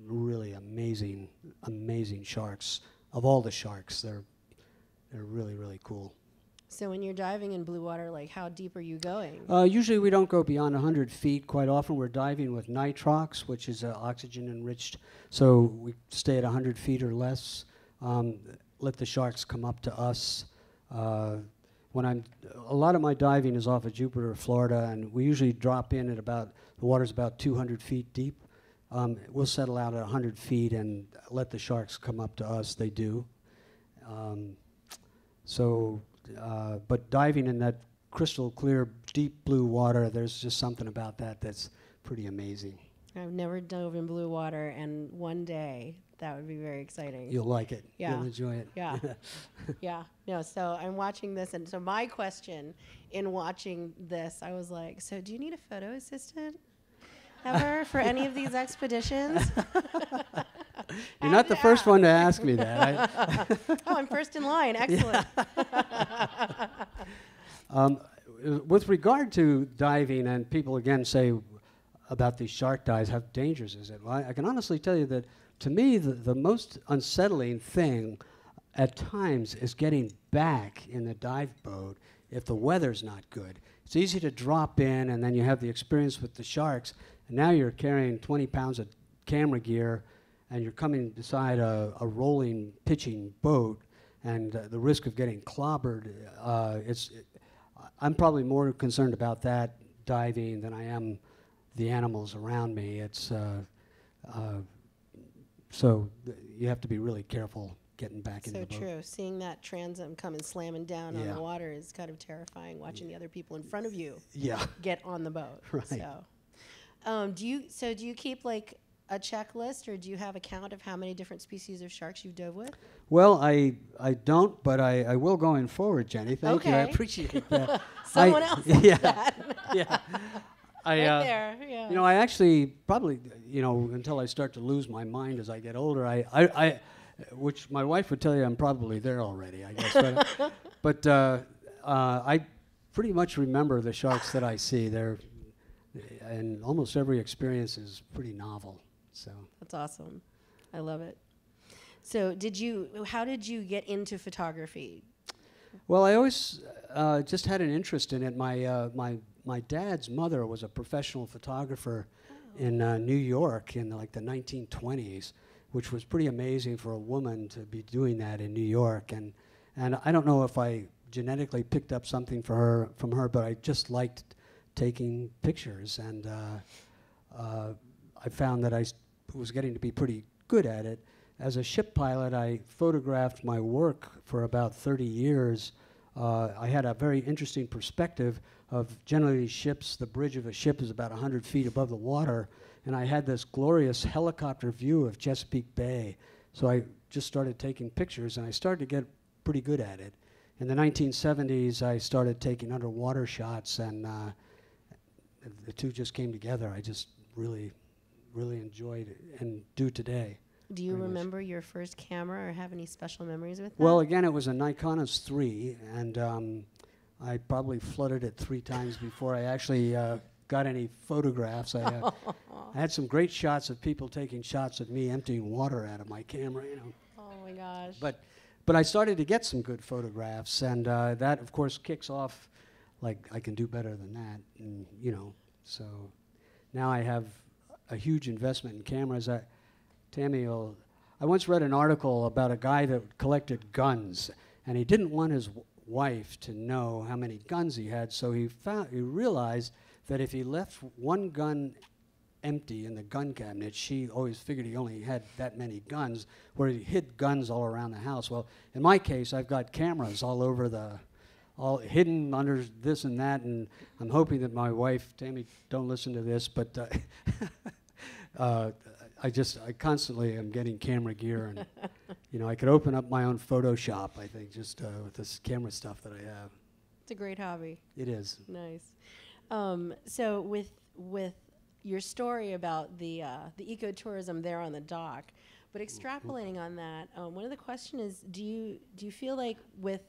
really amazing, amazing sharks. Of all the sharks, they're they're really, really cool. So when you're diving in blue water, like how deep are you going? Uh, usually we don't go beyond one hundred feet. Quite often we're diving with nitrox, which is uh, oxygen enriched. So we stay at one hundred feet or less. Um, let the sharks come up to us. Uh, when I'm a lot of my diving is off of Jupiter, Florida, and we usually drop in at about the water's about two hundred feet deep. Um, we'll settle out at one hundred feet and let the sharks come up to us. They do. Um, so, uh, but diving in that crystal clear, deep blue water, there's just something about that that's pretty amazing. I've never dove in blue water, and one day that would be very exciting. You'll like it. Yeah. You'll enjoy it. Yeah. Yeah. No, so I'm watching this, and so my question in watching this, I was like, so do you need a photo assistant? Ever for any of these expeditions? You're not the ask. first one to ask me that. I oh, I'm first in line. Excellent. Yeah. um, with regard to diving, and people again say about these shark dives, how dangerous is it? Well, I, I can honestly tell you that to me, the, the most unsettling thing at times is getting back in the dive boat if the weather's not good. It's easy to drop in, and then you have the experience with the sharks. And now you're carrying twenty pounds of camera gear, and you're coming beside a, a rolling, pitching boat, and uh, the risk of getting clobbered. Uh, it's, it, I'm probably more concerned about that diving than I am the animals around me. It's uh, uh, so th you have to be really careful getting back so in the boat. So true. Seeing that transom coming slamming down yeah. on the water is kind of terrifying. Watching yeah. the other people in front of you yeah. get on the boat. Right. So. Um, do you so do you keep like a checklist, or do you have a count of how many different species of sharks you've dove with? Well, I I don't, but I, I will going forward, Jenny. Thank okay. you. I appreciate that. Someone I, else. Yeah. That. yeah. I, uh, right there. Yeah. You know, I actually probably you know until I start to lose my mind as I get older, I I, I which my wife would tell you I'm probably there already, I guess. But, but uh, uh, I pretty much remember the sharks that I see. They're And almost every experience is pretty novel. So that's awesome. I love it. So did you, how did you get into photography? Well, I always uh, just had an interest in it. My, uh, my, my dad's mother was a professional photographer oh. in uh, New York in like the nineteen twenties, which was pretty amazing for a woman to be doing that in New York. And, and I don't know if I genetically picked up something for her, from her, but I just liked taking pictures, and uh, uh, I found that I was getting to be pretty good at it. As a ship pilot, I photographed my work for about thirty years. Uh, I had a very interesting perspective of generally ships, the bridge of a ship is about one hundred feet above the water, and I had this glorious helicopter view of Chesapeake Bay. So I just started taking pictures, and I started to get pretty good at it. In the nineteen seventies, I started taking underwater shots, and uh, the two just came together. I just really, really enjoyed it and do today. Do you remember much. your first camera or have any special memories with that? Well, again, it was a Nikonos three, and um, I probably flooded it three times before I actually uh, got any photographs. I, uh, I had some great shots of people taking shots of me emptying water out of my camera. You know. Oh, my gosh. But, but I started to get some good photographs, and uh, that, of course, kicks off like I can do better than that, and you know. So now I have a huge investment in cameras. I, Tammy, will, I once read an article about a guy that collected guns, and he didn't want his w wife to know how many guns he had. So he found he realized that if he left one gun empty in the gun cabinet. She always figured he only had that many guns, where he hid guns all around the house. Well, in my case, I've got cameras all over the, all hidden under this and that, and I'm hoping that my wife, Tammy, don't listen to this, but uh, uh, I just, I constantly am getting camera gear, and you know, I could open up my own Photoshop, I think, just uh, with this camera stuff that I have. It's a great hobby. It is. Nice. Um, so with, with your story about the, uh, the ecotourism there on the dock, but extrapolating on that, um, one of the questions is, do you, do you feel like with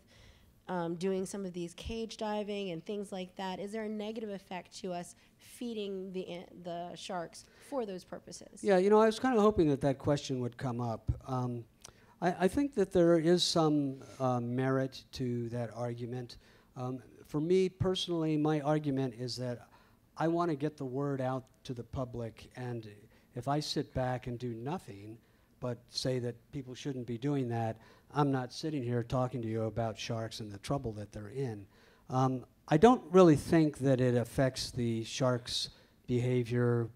um, doing some of these cage diving and things like that, is there a negative effect to us feeding the, an the sharks for those purposes? Yeah, you know, I was kind of hoping that that question would come up. Um, I, I think that there is some uh, merit to that argument. Um, for me personally, my argument is that I want to get the word out to the public, and if I sit back and do nothing but say that people shouldn't be doing that, I'm not sitting here talking to you about sharks and the trouble that they're in. Um, I don't really think that it affects the sharks' behavior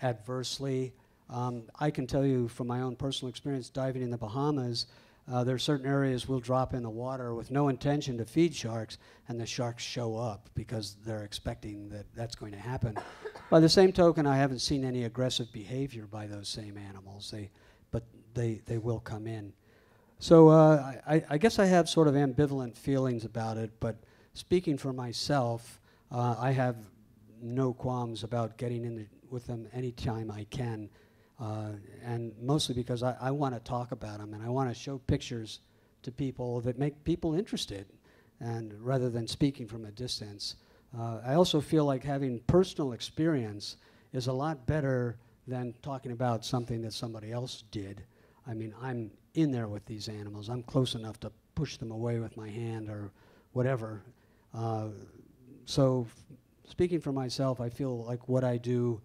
adversely. Um, I can tell you from my own personal experience diving in the Bahamas, uh, there are certain areas we'll drop in the water with no intention to feed sharks, and the sharks show up because they're expecting that that's going to happen. By the same token, I haven't seen any aggressive behavior by those same animals, they, but they, they will come in. So uh, I, I guess I have sort of ambivalent feelings about it, but speaking for myself, uh, I have no qualms about getting in the, with them anytime I can. Uh, and mostly because I, I want to talk about them, and I want to show pictures to people that make people interested, and rather than speaking from a distance. Uh, I also feel like having personal experience is a lot better than talking about something that somebody else did. I mean, I'm in there with these animals. I'm close enough to push them away with my hand or whatever. Uh, so speaking for myself, I feel like what I do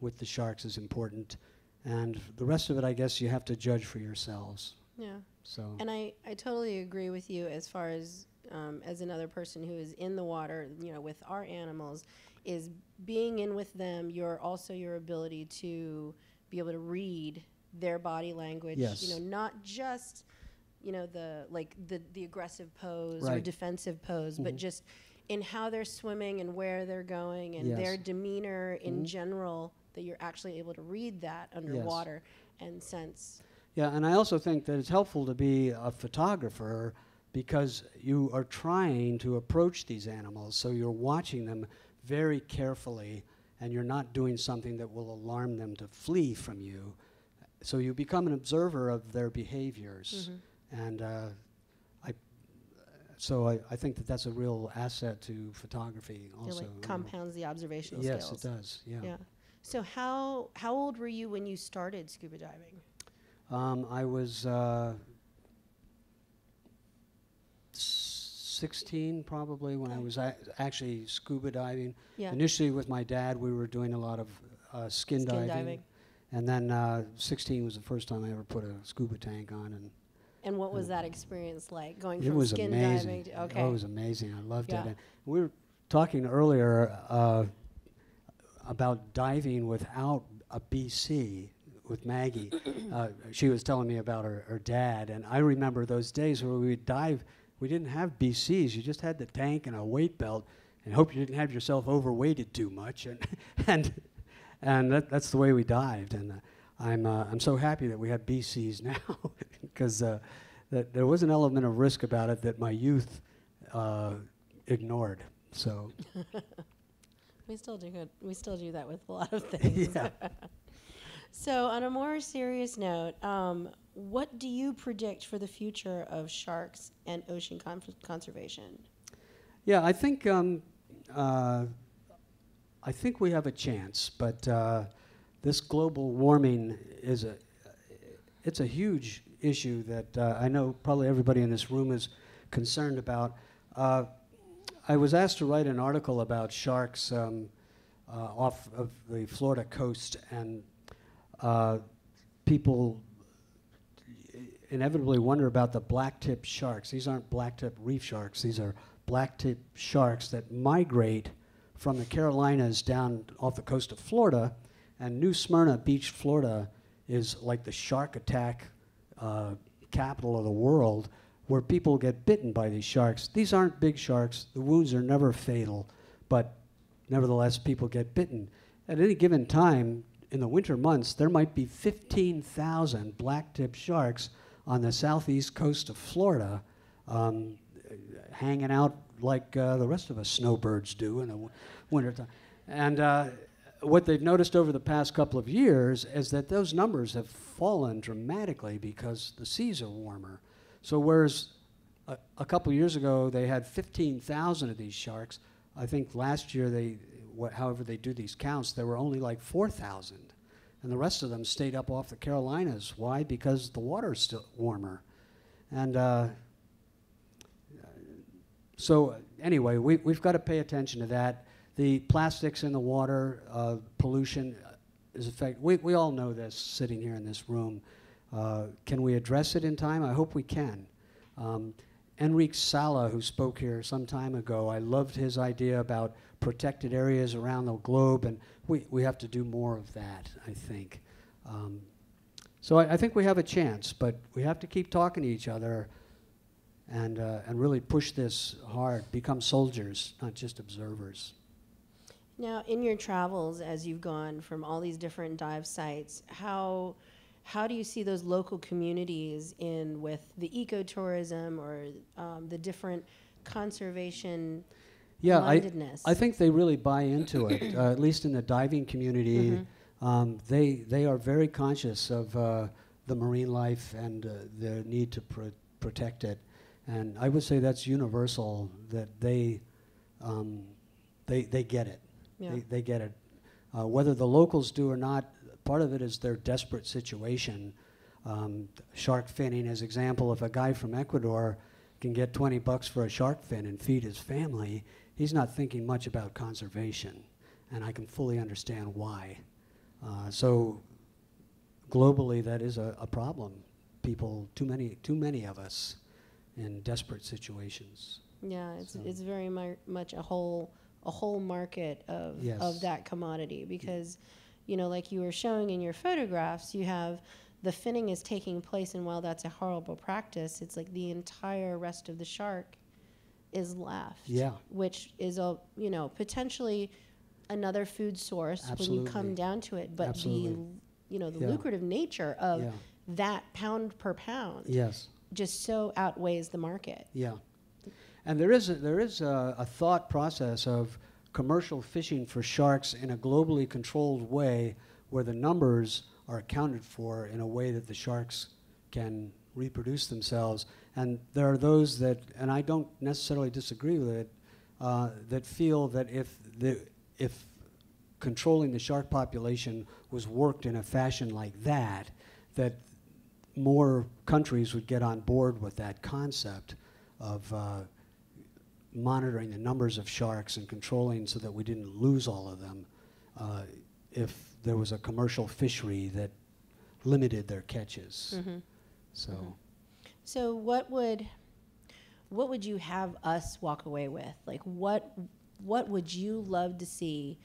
with the sharks is important. And the rest of it, I guess, you have to judge for yourselves. Yeah. So. And I, I totally agree with you as far as, um, as another person who is in the water, you know, with our animals, is being in with them, you're also your ability to be able to read their body language. Yes. You know, not just, you know, the, like, the, the aggressive pose, right, or defensive pose, mm-hmm, but just in how they're swimming and where they're going, and yes, their demeanor in mm-hmm general, that you're actually able to read that underwater, yes, and sense. Yeah, and I also think that it's helpful to be a photographer because you are trying to approach these animals, so you're watching them very carefully, and you're not doing something that will alarm them to flee from you. So you become an observer of their behaviors. Mm-hmm. And uh, I, so I, I think that that's a real asset to photography also. It like compounds the observational yes, skills. Yes, it does, yeah. yeah. So how, how old were you when you started scuba diving? Um, I was uh, sixteen probably when okay. I was a actually scuba diving. Yeah. Initially with my dad, we were doing a lot of uh, skin, skin diving. diving. And then uh, sixteen was the first time I ever put a scuba tank on. And, and what was that experience like, going from skin amazing. diving to, okay. Oh, it was amazing. I loved yeah. it. And we were talking earlier uh, about diving without a B C with Maggie. uh, she was telling me about her, her dad, and I remember those days where we would dive, we didn't have B Cs, you just had the tank and a weight belt, and hope you didn't have yourself overweighted too much, and and, and that, that's the way we dived, and uh, I'm, uh, I'm so happy that we have B Cs now, because uh, that there was an element of risk about it that my youth uh, ignored, so. We still do good. We still do that with a lot of things. Yeah. So on a more serious note, um, what do you predict for the future of sharks and ocean conservation? Yeah, I think um, uh, I think we have a chance, but uh, this global warming is a it's a huge issue that uh, I know probably everybody in this room is concerned about. Uh, I was asked to write an article about sharks um, uh, off of the Florida coast, and uh, people inevitably wonder about the blacktip sharks. These aren't blacktip reef sharks. These are blacktip sharks that migrate from the Carolinas down off the coast of Florida And New Smyrna Beach, Florida is like the shark attack uh, capital of the world, where people get bitten by these sharks. These aren't big sharks. The wounds are never fatal, but nevertheless, people get bitten. At any given time, in the winter months, there might be fifteen thousand black-tip sharks on the southeast coast of Florida, um, hanging out like uh, the rest of us snowbirds do in the w winter time. And uh, what they've noticed over the past couple of years is that those numbers have fallen dramatically because the seas are warmer. So whereas a, a couple years ago they had fifteen thousand of these sharks, I think last year they, wh however they do these counts, there were only like four thousand. And the rest of them stayed up off the Carolinas. Why? Because the water's still warmer. And uh, so anyway, we, we've got to pay attention to that. The plastics in the water, uh, pollution is affected. We, we all know this sitting here in this room. Uh, can we address it in time? I hope we can. Um, Enrique Sala, who spoke here some time ago, I loved his idea about protected areas around the globe, and we, we have to do more of that, I think. Um, so I, I think we have a chance, but we have to keep talking to each other and, uh, and really push this hard, become soldiers, not just observers. Now, in your travels, as you've gone from all these different dive sites, how... how do you see those local communities in with the ecotourism or um, the different conservation yeah, mindedness? I, I think they really buy into it, uh, at least in the diving community. Mm-hmm. um, they, they are very conscious of uh, the marine life and uh, the need to pr protect it. And I would say that's universal, that they, um, they, they get it. Yeah. They, they get it. Uh, whether the locals do or not, part of it is their desperate situation. Um, shark finning, as example, if a guy from Ecuador can get twenty bucks for a shark fin and feed his family, he's not thinking much about conservation. And I can fully understand why. Uh, so globally, that is a, a problem. People, too many, too many of us in desperate situations. Yeah, it's, so it's very much a whole, a whole market of, yes. of that commodity, because you know, like you were showing in your photographs, you have the finning is taking place, and while that's a horrible practice, it's like the entire rest of the shark is left. Yeah. Which is a, you know, potentially another food source. Absolutely. When you come down to it, but Absolutely. the, you know, the yeah. lucrative nature of yeah. that pound per pound yes. just so outweighs the market. Yeah. And there is a, there is a, a thought process of commercial fishing for sharks in a globally controlled way where the numbers are accounted for in a way that the sharks can reproduce themselves. And there are those that, and I don't necessarily disagree with it, uh, that feel that if, the, if controlling the shark population was worked in a fashion like that, that more countries would get on board with that concept of uh, monitoring the numbers of sharks and controlling so that we didn't lose all of them uh, if there was a commercial fishery that limited their catches. Mm-hmm. So mm-hmm. so what would what would you have us walk away with? Like what what would you love to see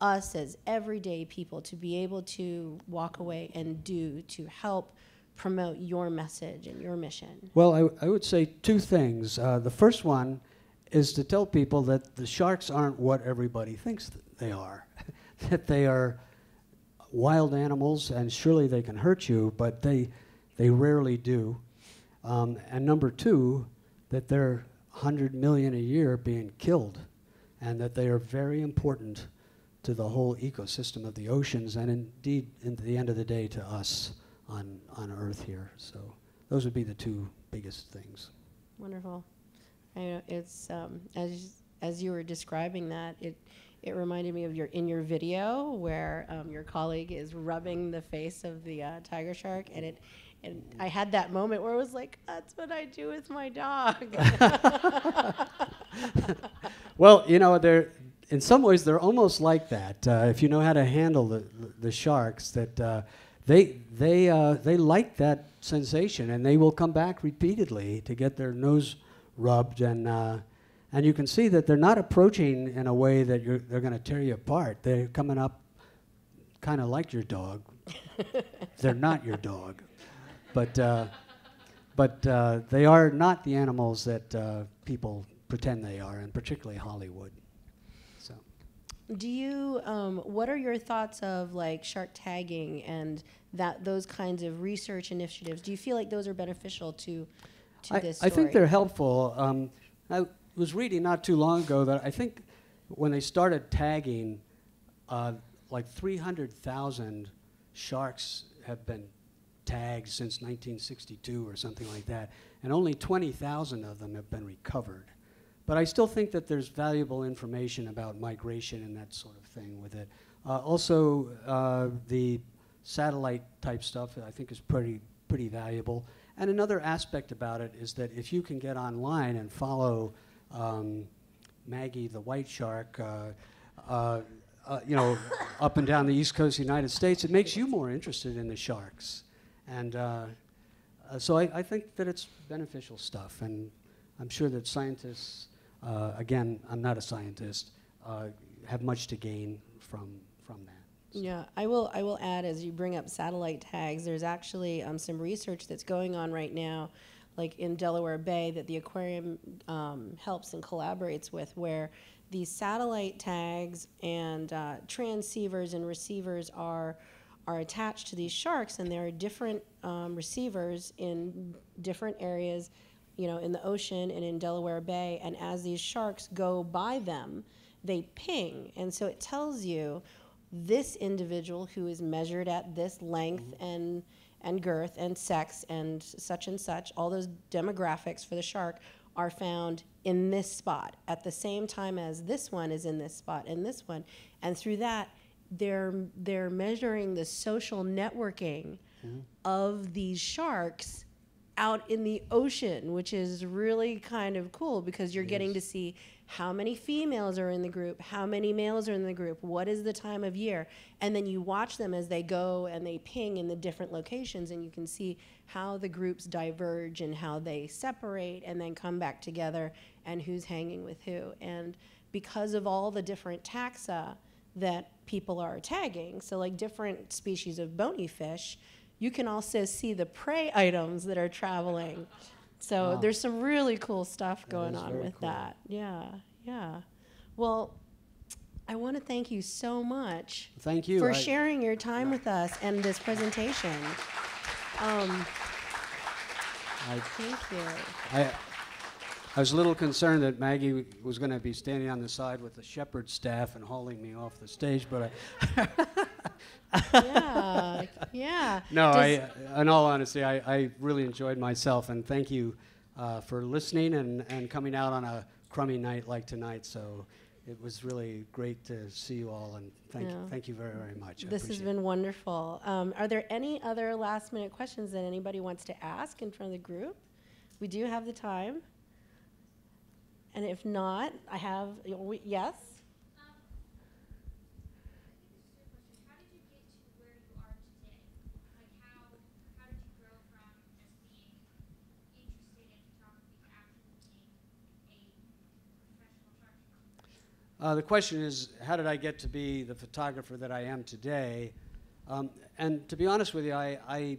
us as everyday people to be able to walk away and do to help promote your message and your mission? Well, I, w I would say two things. Uh, the first one is to tell people that the sharks aren't what everybody thinks th they are, that they are wild animals and surely they can hurt you, but they, they rarely do. Um, and number two, that there are one hundred million a year being killed and that they are very important to the whole ecosystem of the oceans and indeed, at the end of the day, to us on, on Earth here. So those would be the two biggest things. Wonderful. I know it's um, as as you were describing that, it it reminded me of your in your video where um, your colleague is rubbing the face of the uh, tiger shark, and it and I had that moment where I was like, that's what I do with my dog. Well, you know, they're in some ways they're almost like that. Uh, if you know how to handle the the sharks, that uh, they they uh, they like that sensation, and they will come back repeatedly to get their nose rubbed, and uh, and you can see that they're not approaching in a way that you're, they're going to tear you apart. They're coming up kind of like your dog. They're not your dog. But, uh, but uh, they are not the animals that uh, people pretend they are, and particularly Hollywood. So, do you, um, what are your thoughts of like shark tagging and that those kinds of research initiatives? Do you feel like those are beneficial to, to I, this story? I think they're helpful. Um, I was reading not too long ago that I think when they started tagging, uh, like three hundred thousand sharks have been tagged since nineteen sixty-two or something like that, and only twenty thousand of them have been recovered. But I still think that there's valuable information about migration and that sort of thing with it. Uh, also, uh, the satellite type stuff I think is pretty, pretty valuable. And another aspect about it is that if you can get online and follow um, Maggie the white shark, uh, uh, uh, you know, up and down the East Coast of the United States, it makes you more interested in the sharks. And uh, uh, so I, I think that it's beneficial stuff. And I'm sure that scientists, uh, again, I'm not a scientist, uh, have much to gain from, from that. Yeah, I will, I will add, as you bring up satellite tags, there's actually um, some research that's going on right now, like in Delaware Bay, that the aquarium um, helps and collaborates with, where these satellite tags and uh, transceivers and receivers are, are attached to these sharks, and there are different um, receivers in different areas, you know, in the ocean and in Delaware Bay, and as these sharks go by them, they ping, and so it tells you this individual who is measured at this length mm-hmm. and and girth and sex and such and such, all those demographics for the shark are found in this spot at the same time as this one is in this spot and this one. And through that, they're, they're measuring the social networking mm-hmm. of these sharks out in the ocean, which is really kind of cool because you're yes. getting to see how many females are in the group, how many males are in the group, what is the time of year, and then you watch them as they go and they ping in the different locations, and you can see how the groups diverge and how they separate and then come back together and who's hanging with who. And because of all the different taxa that people are tagging, so like different species of bony fish, you can also see the prey items that are traveling. So wow. there's some really cool stuff going on with cool. that. Yeah, yeah. Well, I want to thank you so much. Thank you. For I, sharing your time I, with us and this presentation. Um, I, thank you. I, I was a little concerned that Maggie was going to be standing on the side with the shepherd staff and hauling me off the stage, but I... yeah, yeah. No, Does I, uh, in all honesty, I, I really enjoyed myself, and thank you uh, for listening and, and coming out on a crummy night like tonight. So it was really great to see you all, and thank, yeah. you, thank you very, very much. This has been it. wonderful. Um, are there any other last-minute questions that anybody wants to ask in front of the group? We do have the time. And if not, I have, we, yes? Uh, the question is, how did I get to be the photographer that I am today? Um, and to be honest with you, I, I,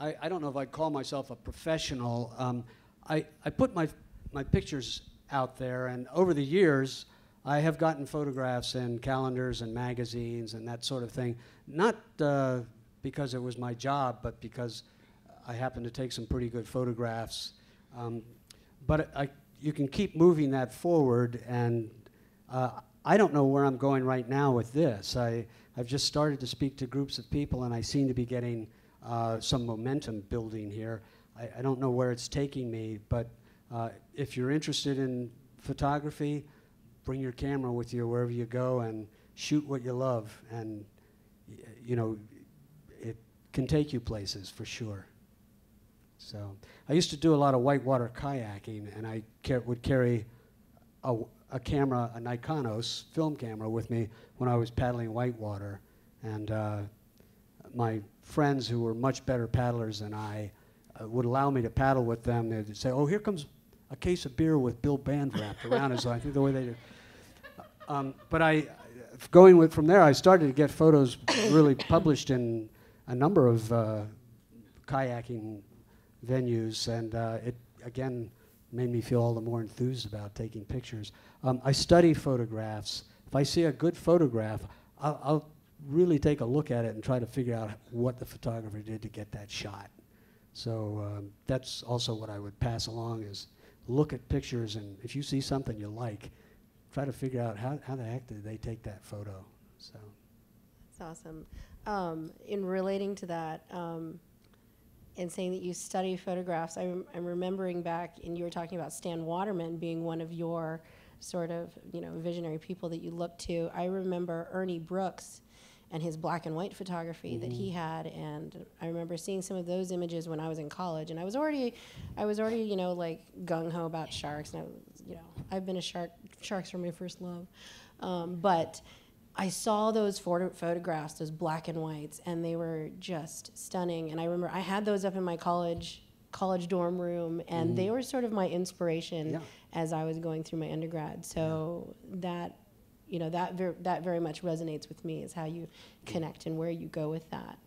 I, I don't know if I'd call myself a professional. Um, I, I put my, my pictures out there, and over the years, I have gotten photographs in calendars and magazines and that sort of thing, not uh, because it was my job, but because I happened to take some pretty good photographs. Um, but I, you can keep moving that forward, and Uh, I don't know where I'm going right now with this. I, I've just started to speak to groups of people, and I seem to be getting uh, some momentum building here. I, I don't know where it's taking me, but uh, if you're interested in photography, bring your camera with you wherever you go and shoot what you love. And, y you know, it can take you places for sure. So I used to do a lot of whitewater kayaking, and I ca would carry a a camera, a Nikonos film camera with me when I was paddling whitewater. And uh, my friends who were much better paddlers than I uh, would allow me to paddle with them. They'd say, oh, here comes a case of beer with Bill Band wrapped around it. So I think the way they did. Um, but I, going with, from there, I started to get photos really published in a number of uh, kayaking venues, and uh, it, again, made me feel all the more enthused about taking pictures. Um, I study photographs. If I see a good photograph, I'll, I'll really take a look at it and try to figure out what the photographer did to get that shot. So um, that's also what I would pass along is look at pictures, and if you see something you like, try to figure out how, how the heck did they take that photo. So that's awesome. Um, in relating to that, um, and saying that you study photographs, I'm, I'm remembering back, and you were talking about Stan Waterman being one of your sort of, you know, visionary people that you look to. I remember Ernie Brooks and his black and white photography mm-hmm. that he had, and I remember seeing some of those images when I was in college, and I was already, I was already, you know, like gung-ho about sharks, and I was, you know, I've been a shark, sharks were my first love, um, but I saw those photo photographs, those black and whites, and they were just stunning. And I remember I had those up in my college college dorm room, and mm. they were sort of my inspiration yeah. as I was going through my undergrad. So yeah. that, you know, that ver that very much resonates with me is how you connect and where you go with that.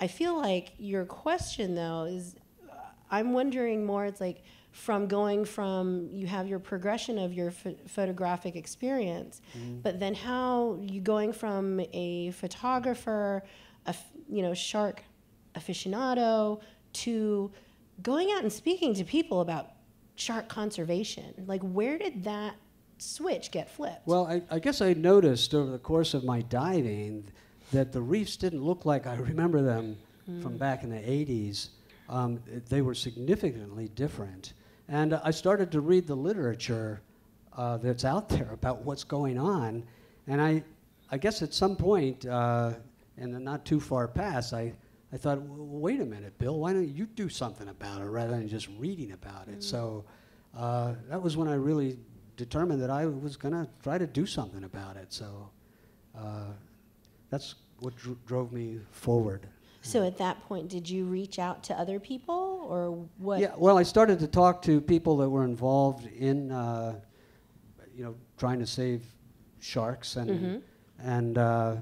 I feel like your question though is, uh, I'm wondering more. It's like from going from you have your progression of your ph photographic experience, mm-hmm. but then how you going from a photographer, a you know shark aficionado, to going out and speaking to people about shark conservation. Like, where did that switch get flipped? Well, I, I guess I noticed over the course of my diving that the reefs didn't look like I remember them mm-hmm. from back in the eighties. Um, they were significantly different. And uh, I started to read the literature uh, that's out there about what's going on. And I, I guess at some point uh, in the not too far past, I, I thought, w wait a minute, Bill, why don't you do something about it rather than just reading about it? Mm. So uh, that was when I really determined that I was going to try to do something about it. So uh, that's what dr drove me forward. So at that point, did you reach out to other people, or what? Yeah, well, I started to talk to people that were involved in, uh, you know, trying to save sharks, and mm-hmm. and uh,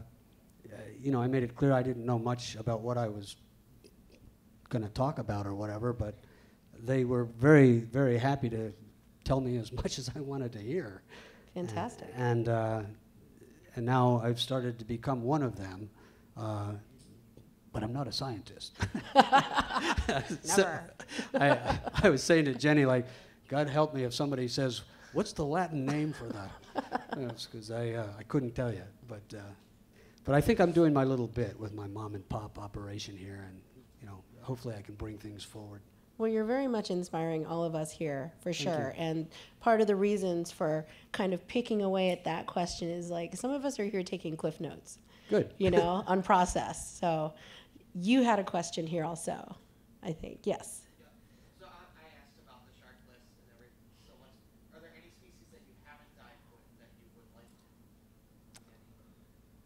you know, I made it clear I didn't know much about what I was going to talk about or whatever, but they were very, very happy to tell me as much as I wanted to hear. Fantastic. And and, uh, and now I've started to become one of them. Uh, But I'm not a scientist. So never. I, I was saying to Jenny, like, God help me if somebody says, "What's the Latin name for that?" Because I uh, I couldn't tell you. But uh, but I think I'm doing my little bit with my mom and pop operation here, and you know, hopefully I can bring things forward. Well, you're very much inspiring all of us here, for sure. And part of the reasons for kind of picking away at that question is like some of us are here taking cliff notes. Good. You know, unprocessed. So. You had a question here also, I think. Yes. Yeah. So um, I asked about the shark list and everything. So what's, are there any species that you haven't dived with that you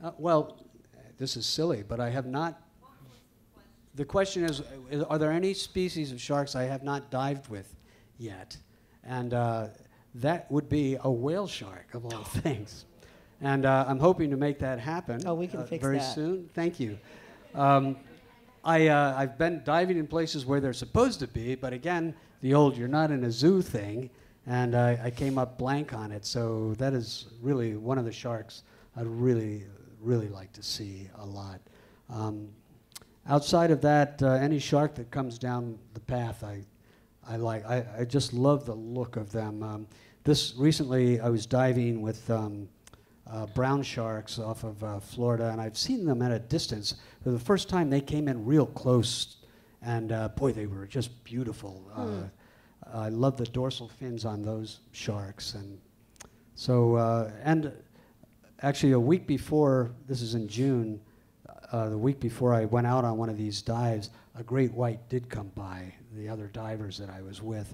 would like to? Uh, well, uh, this is silly, but I have not. What was the question? The question is, uh, is, are there any species of sharks I have not dived with yet? And uh, that would be a whale shark, of all things. And uh, I'm hoping to make that happen. Oh, we can uh, fix very that. Very soon. Thank you. Um, I, uh, I've been diving in places where they're supposed to be, but again, the old "you're not in a zoo" thing, and I, I came up blank on it. So that is really one of the sharks I'd really, really like to see a lot. Um, outside of that, uh, any shark that comes down the path, I, I like. I, I just love the look of them. Um, this recently, I was diving with. Um, Uh, brown sharks off of uh, Florida, and I've seen them at a distance. For the first time, they came in real close, and uh, boy, they were just beautiful. Mm. Uh, I love the dorsal fins on those sharks, and so uh, and actually a week before, this is in June, uh, the week before I went out on one of these dives, a great white did come by. The other divers that I was with,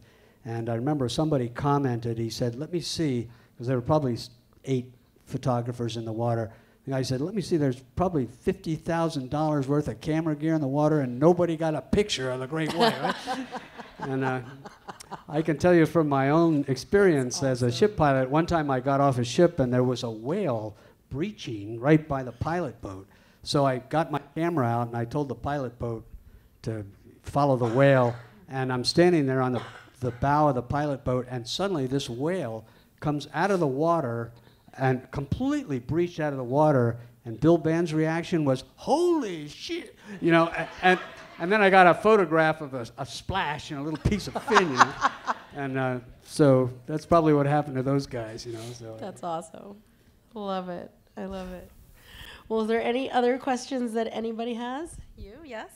and I remember somebody commented. He said, "Let me see," because there were probably eight. Photographers in the water. The guy said, "Let me see, there's probably fifty thousand dollars worth of camera gear in the water and nobody got a picture of the great white," right? And uh, I can tell you from my own experience awesome. As a ship pilot, one time I got off a ship and there was a whale breaching right by the pilot boat. So I got my camera out and I told the pilot boat to follow the whale, and I'm standing there on the, the bow of the pilot boat, and suddenly this whale comes out of the water and completely breached out of the water, and Bill Band's reaction was, holy shit, you know, and, and, and then I got a photograph of a, a splash and a little piece of fin, you know? And uh, so that's probably what happened to those guys, you know. So. That's awesome. Love it. I love it. Well, is there any other questions that anybody has? You, yes?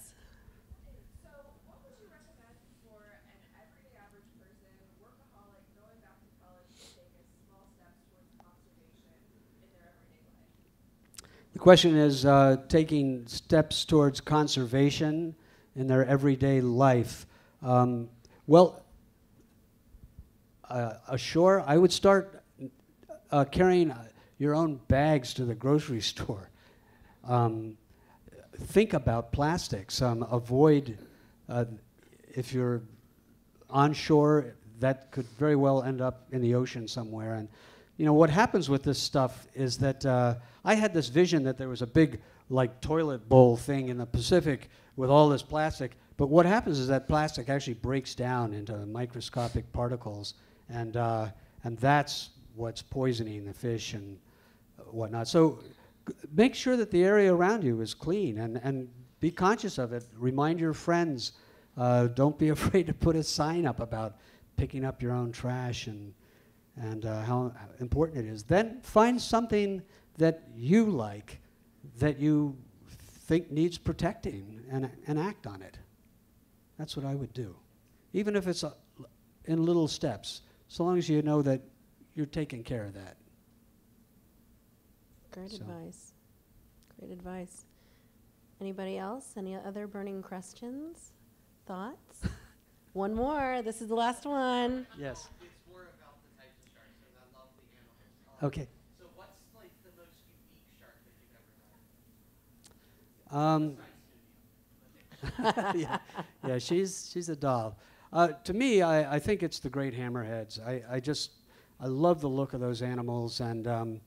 The question is uh, taking steps towards conservation in their everyday life. Um, well, uh, ashore, I would start uh, carrying your own bags to the grocery store. Um, think about plastics. Um, avoid, uh, if you're onshore, that could very well end up in the ocean somewhere. And you know, what happens with this stuff is that uh, I had this vision that there was a big, like, toilet bowl thing in the Pacific with all this plastic. But what happens is that plastic actually breaks down into microscopic particles, and uh, and that's what's poisoning the fish and whatnot. So make sure that the area around you is clean, and, and be conscious of it. Remind your friends. Uh, don't be afraid to put a sign up about picking up your own trash and. and uh, how important it is. Then find something that you like, that you think needs protecting, and, and act on it. That's what I would do. Even if it's uh, in little steps, so long as you know that you're taking care of that. Great so. advice. Great advice. Anybody else? Any other burning questions? Thoughts? One more. This is the last one. Yes. Okay. So what's like the most unique shark that you've ever had? Um, yeah, yeah, she's she's a doll. Uh, to me, I, I think it's the great hammerheads. I, I just I love the look of those animals, and um,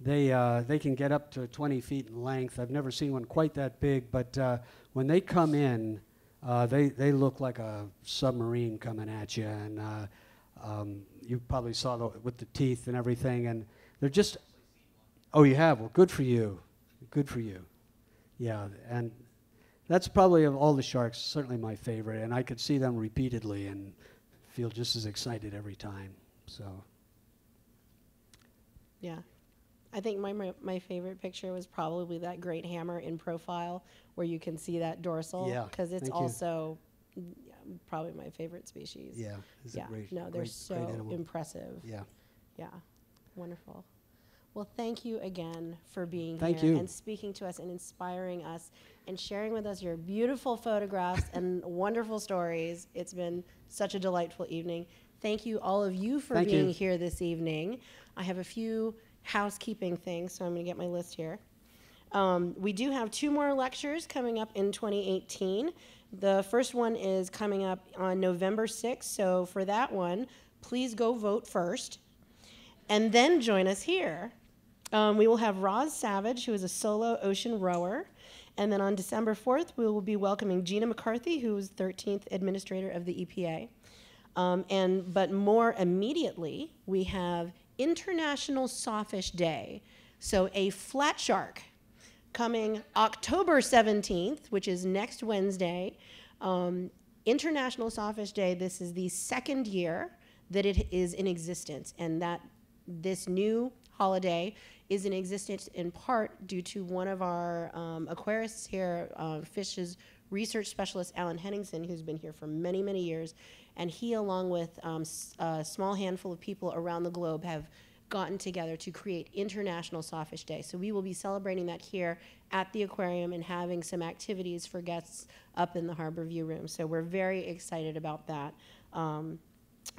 they uh, they can get up to twenty feet in length. I've never seen one quite that big, but uh, when they come in, uh, they they look like a submarine coming at you, and. Uh, Um, you probably saw the, with the teeth and everything, and they're just, oh, you have? Well, good for you. Good for you. Yeah, and that's probably of all the sharks, certainly my favorite, and I could see them repeatedly and feel just as excited every time, so. Yeah. I think my, my favorite picture was probably that great hammer in profile where you can see that dorsal, because yeah, it's also... probably my favorite species. Yeah. Yeah. Great, no, they're great, so great impressive. Yeah. Yeah. Wonderful. Well, thank you again for being thank here you. and speaking to us and inspiring us and sharing with us your beautiful photographs and wonderful stories. It's been such a delightful evening. Thank you, all of you, for thank being you. here this evening. I have a few housekeeping things, so I'm going to get my list here. Um, we do have two more lectures coming up in twenty eighteen. The first one is coming up on November sixth, so for that one, please go vote first, and then join us here. Um, we will have Roz Savage, who is a solo ocean rower, and then on December fourth, we will be welcoming Gina McCarthy, who is thirteenth Administrator of the E P A. Um, and but more immediately, we have International Sawfish Day, so a flat shark. Coming October seventeenth, which is next Wednesday, um, International Sawfish Day. This is the second year that it is in existence, and that this new holiday is in existence in part due to one of our um, aquarists here, uh, Fish's research specialist, Alan Henningsen, who's been here for many, many years, and he, along with um, s a small handful of people around the globe, have gotten together to create International Sawfish Day. So we will be celebrating that here at the aquarium and having some activities for guests up in the Harbor View Room. So we're very excited about that. Um,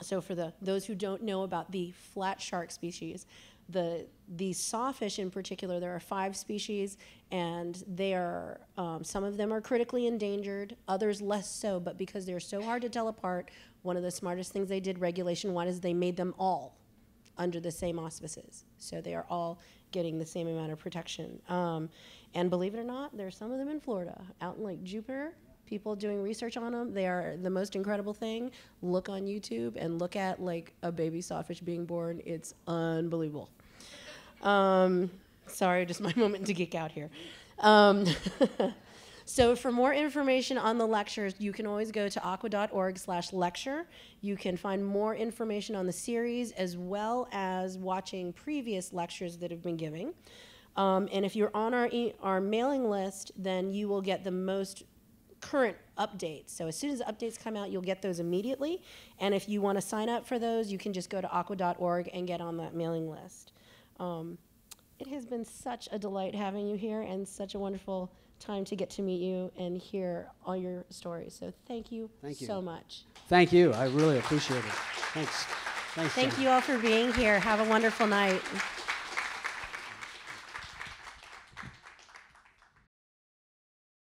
so for the those who don't know about the flat shark species, the, the sawfish in particular, there are five species, and they are, um, some of them are critically endangered, others less so, but because they're so hard to tell apart, one of the smartest things they did regulation-wise is they made them all under the same auspices. So they are all getting the same amount of protection. Um, and believe it or not, there's some of them in Florida, out in like Jupiter, people doing research on them. They are the most incredible thing. Look on YouTube and look at like a baby sawfish being born. It's unbelievable. Um, sorry, just my moment to geek out here. Um, So for more information on the lectures, you can always go to aqua dot org slash lecture. You can find more information on the series as well as watching previous lectures that have been given. Um, and if you're on our, e our mailing list, then you will get the most current updates. So as soon as the updates come out, you'll get those immediately. And if you want to sign up for those, you can just go to aqua dot org and get on that mailing list. Um, it has been such a delight having you here and such a wonderful time to get to meet you and hear all your stories. So thank you, thank you so much. Thank you. I really appreciate it. Thanks. Thanks, Thank Jenny. you all for being here. Have a wonderful night.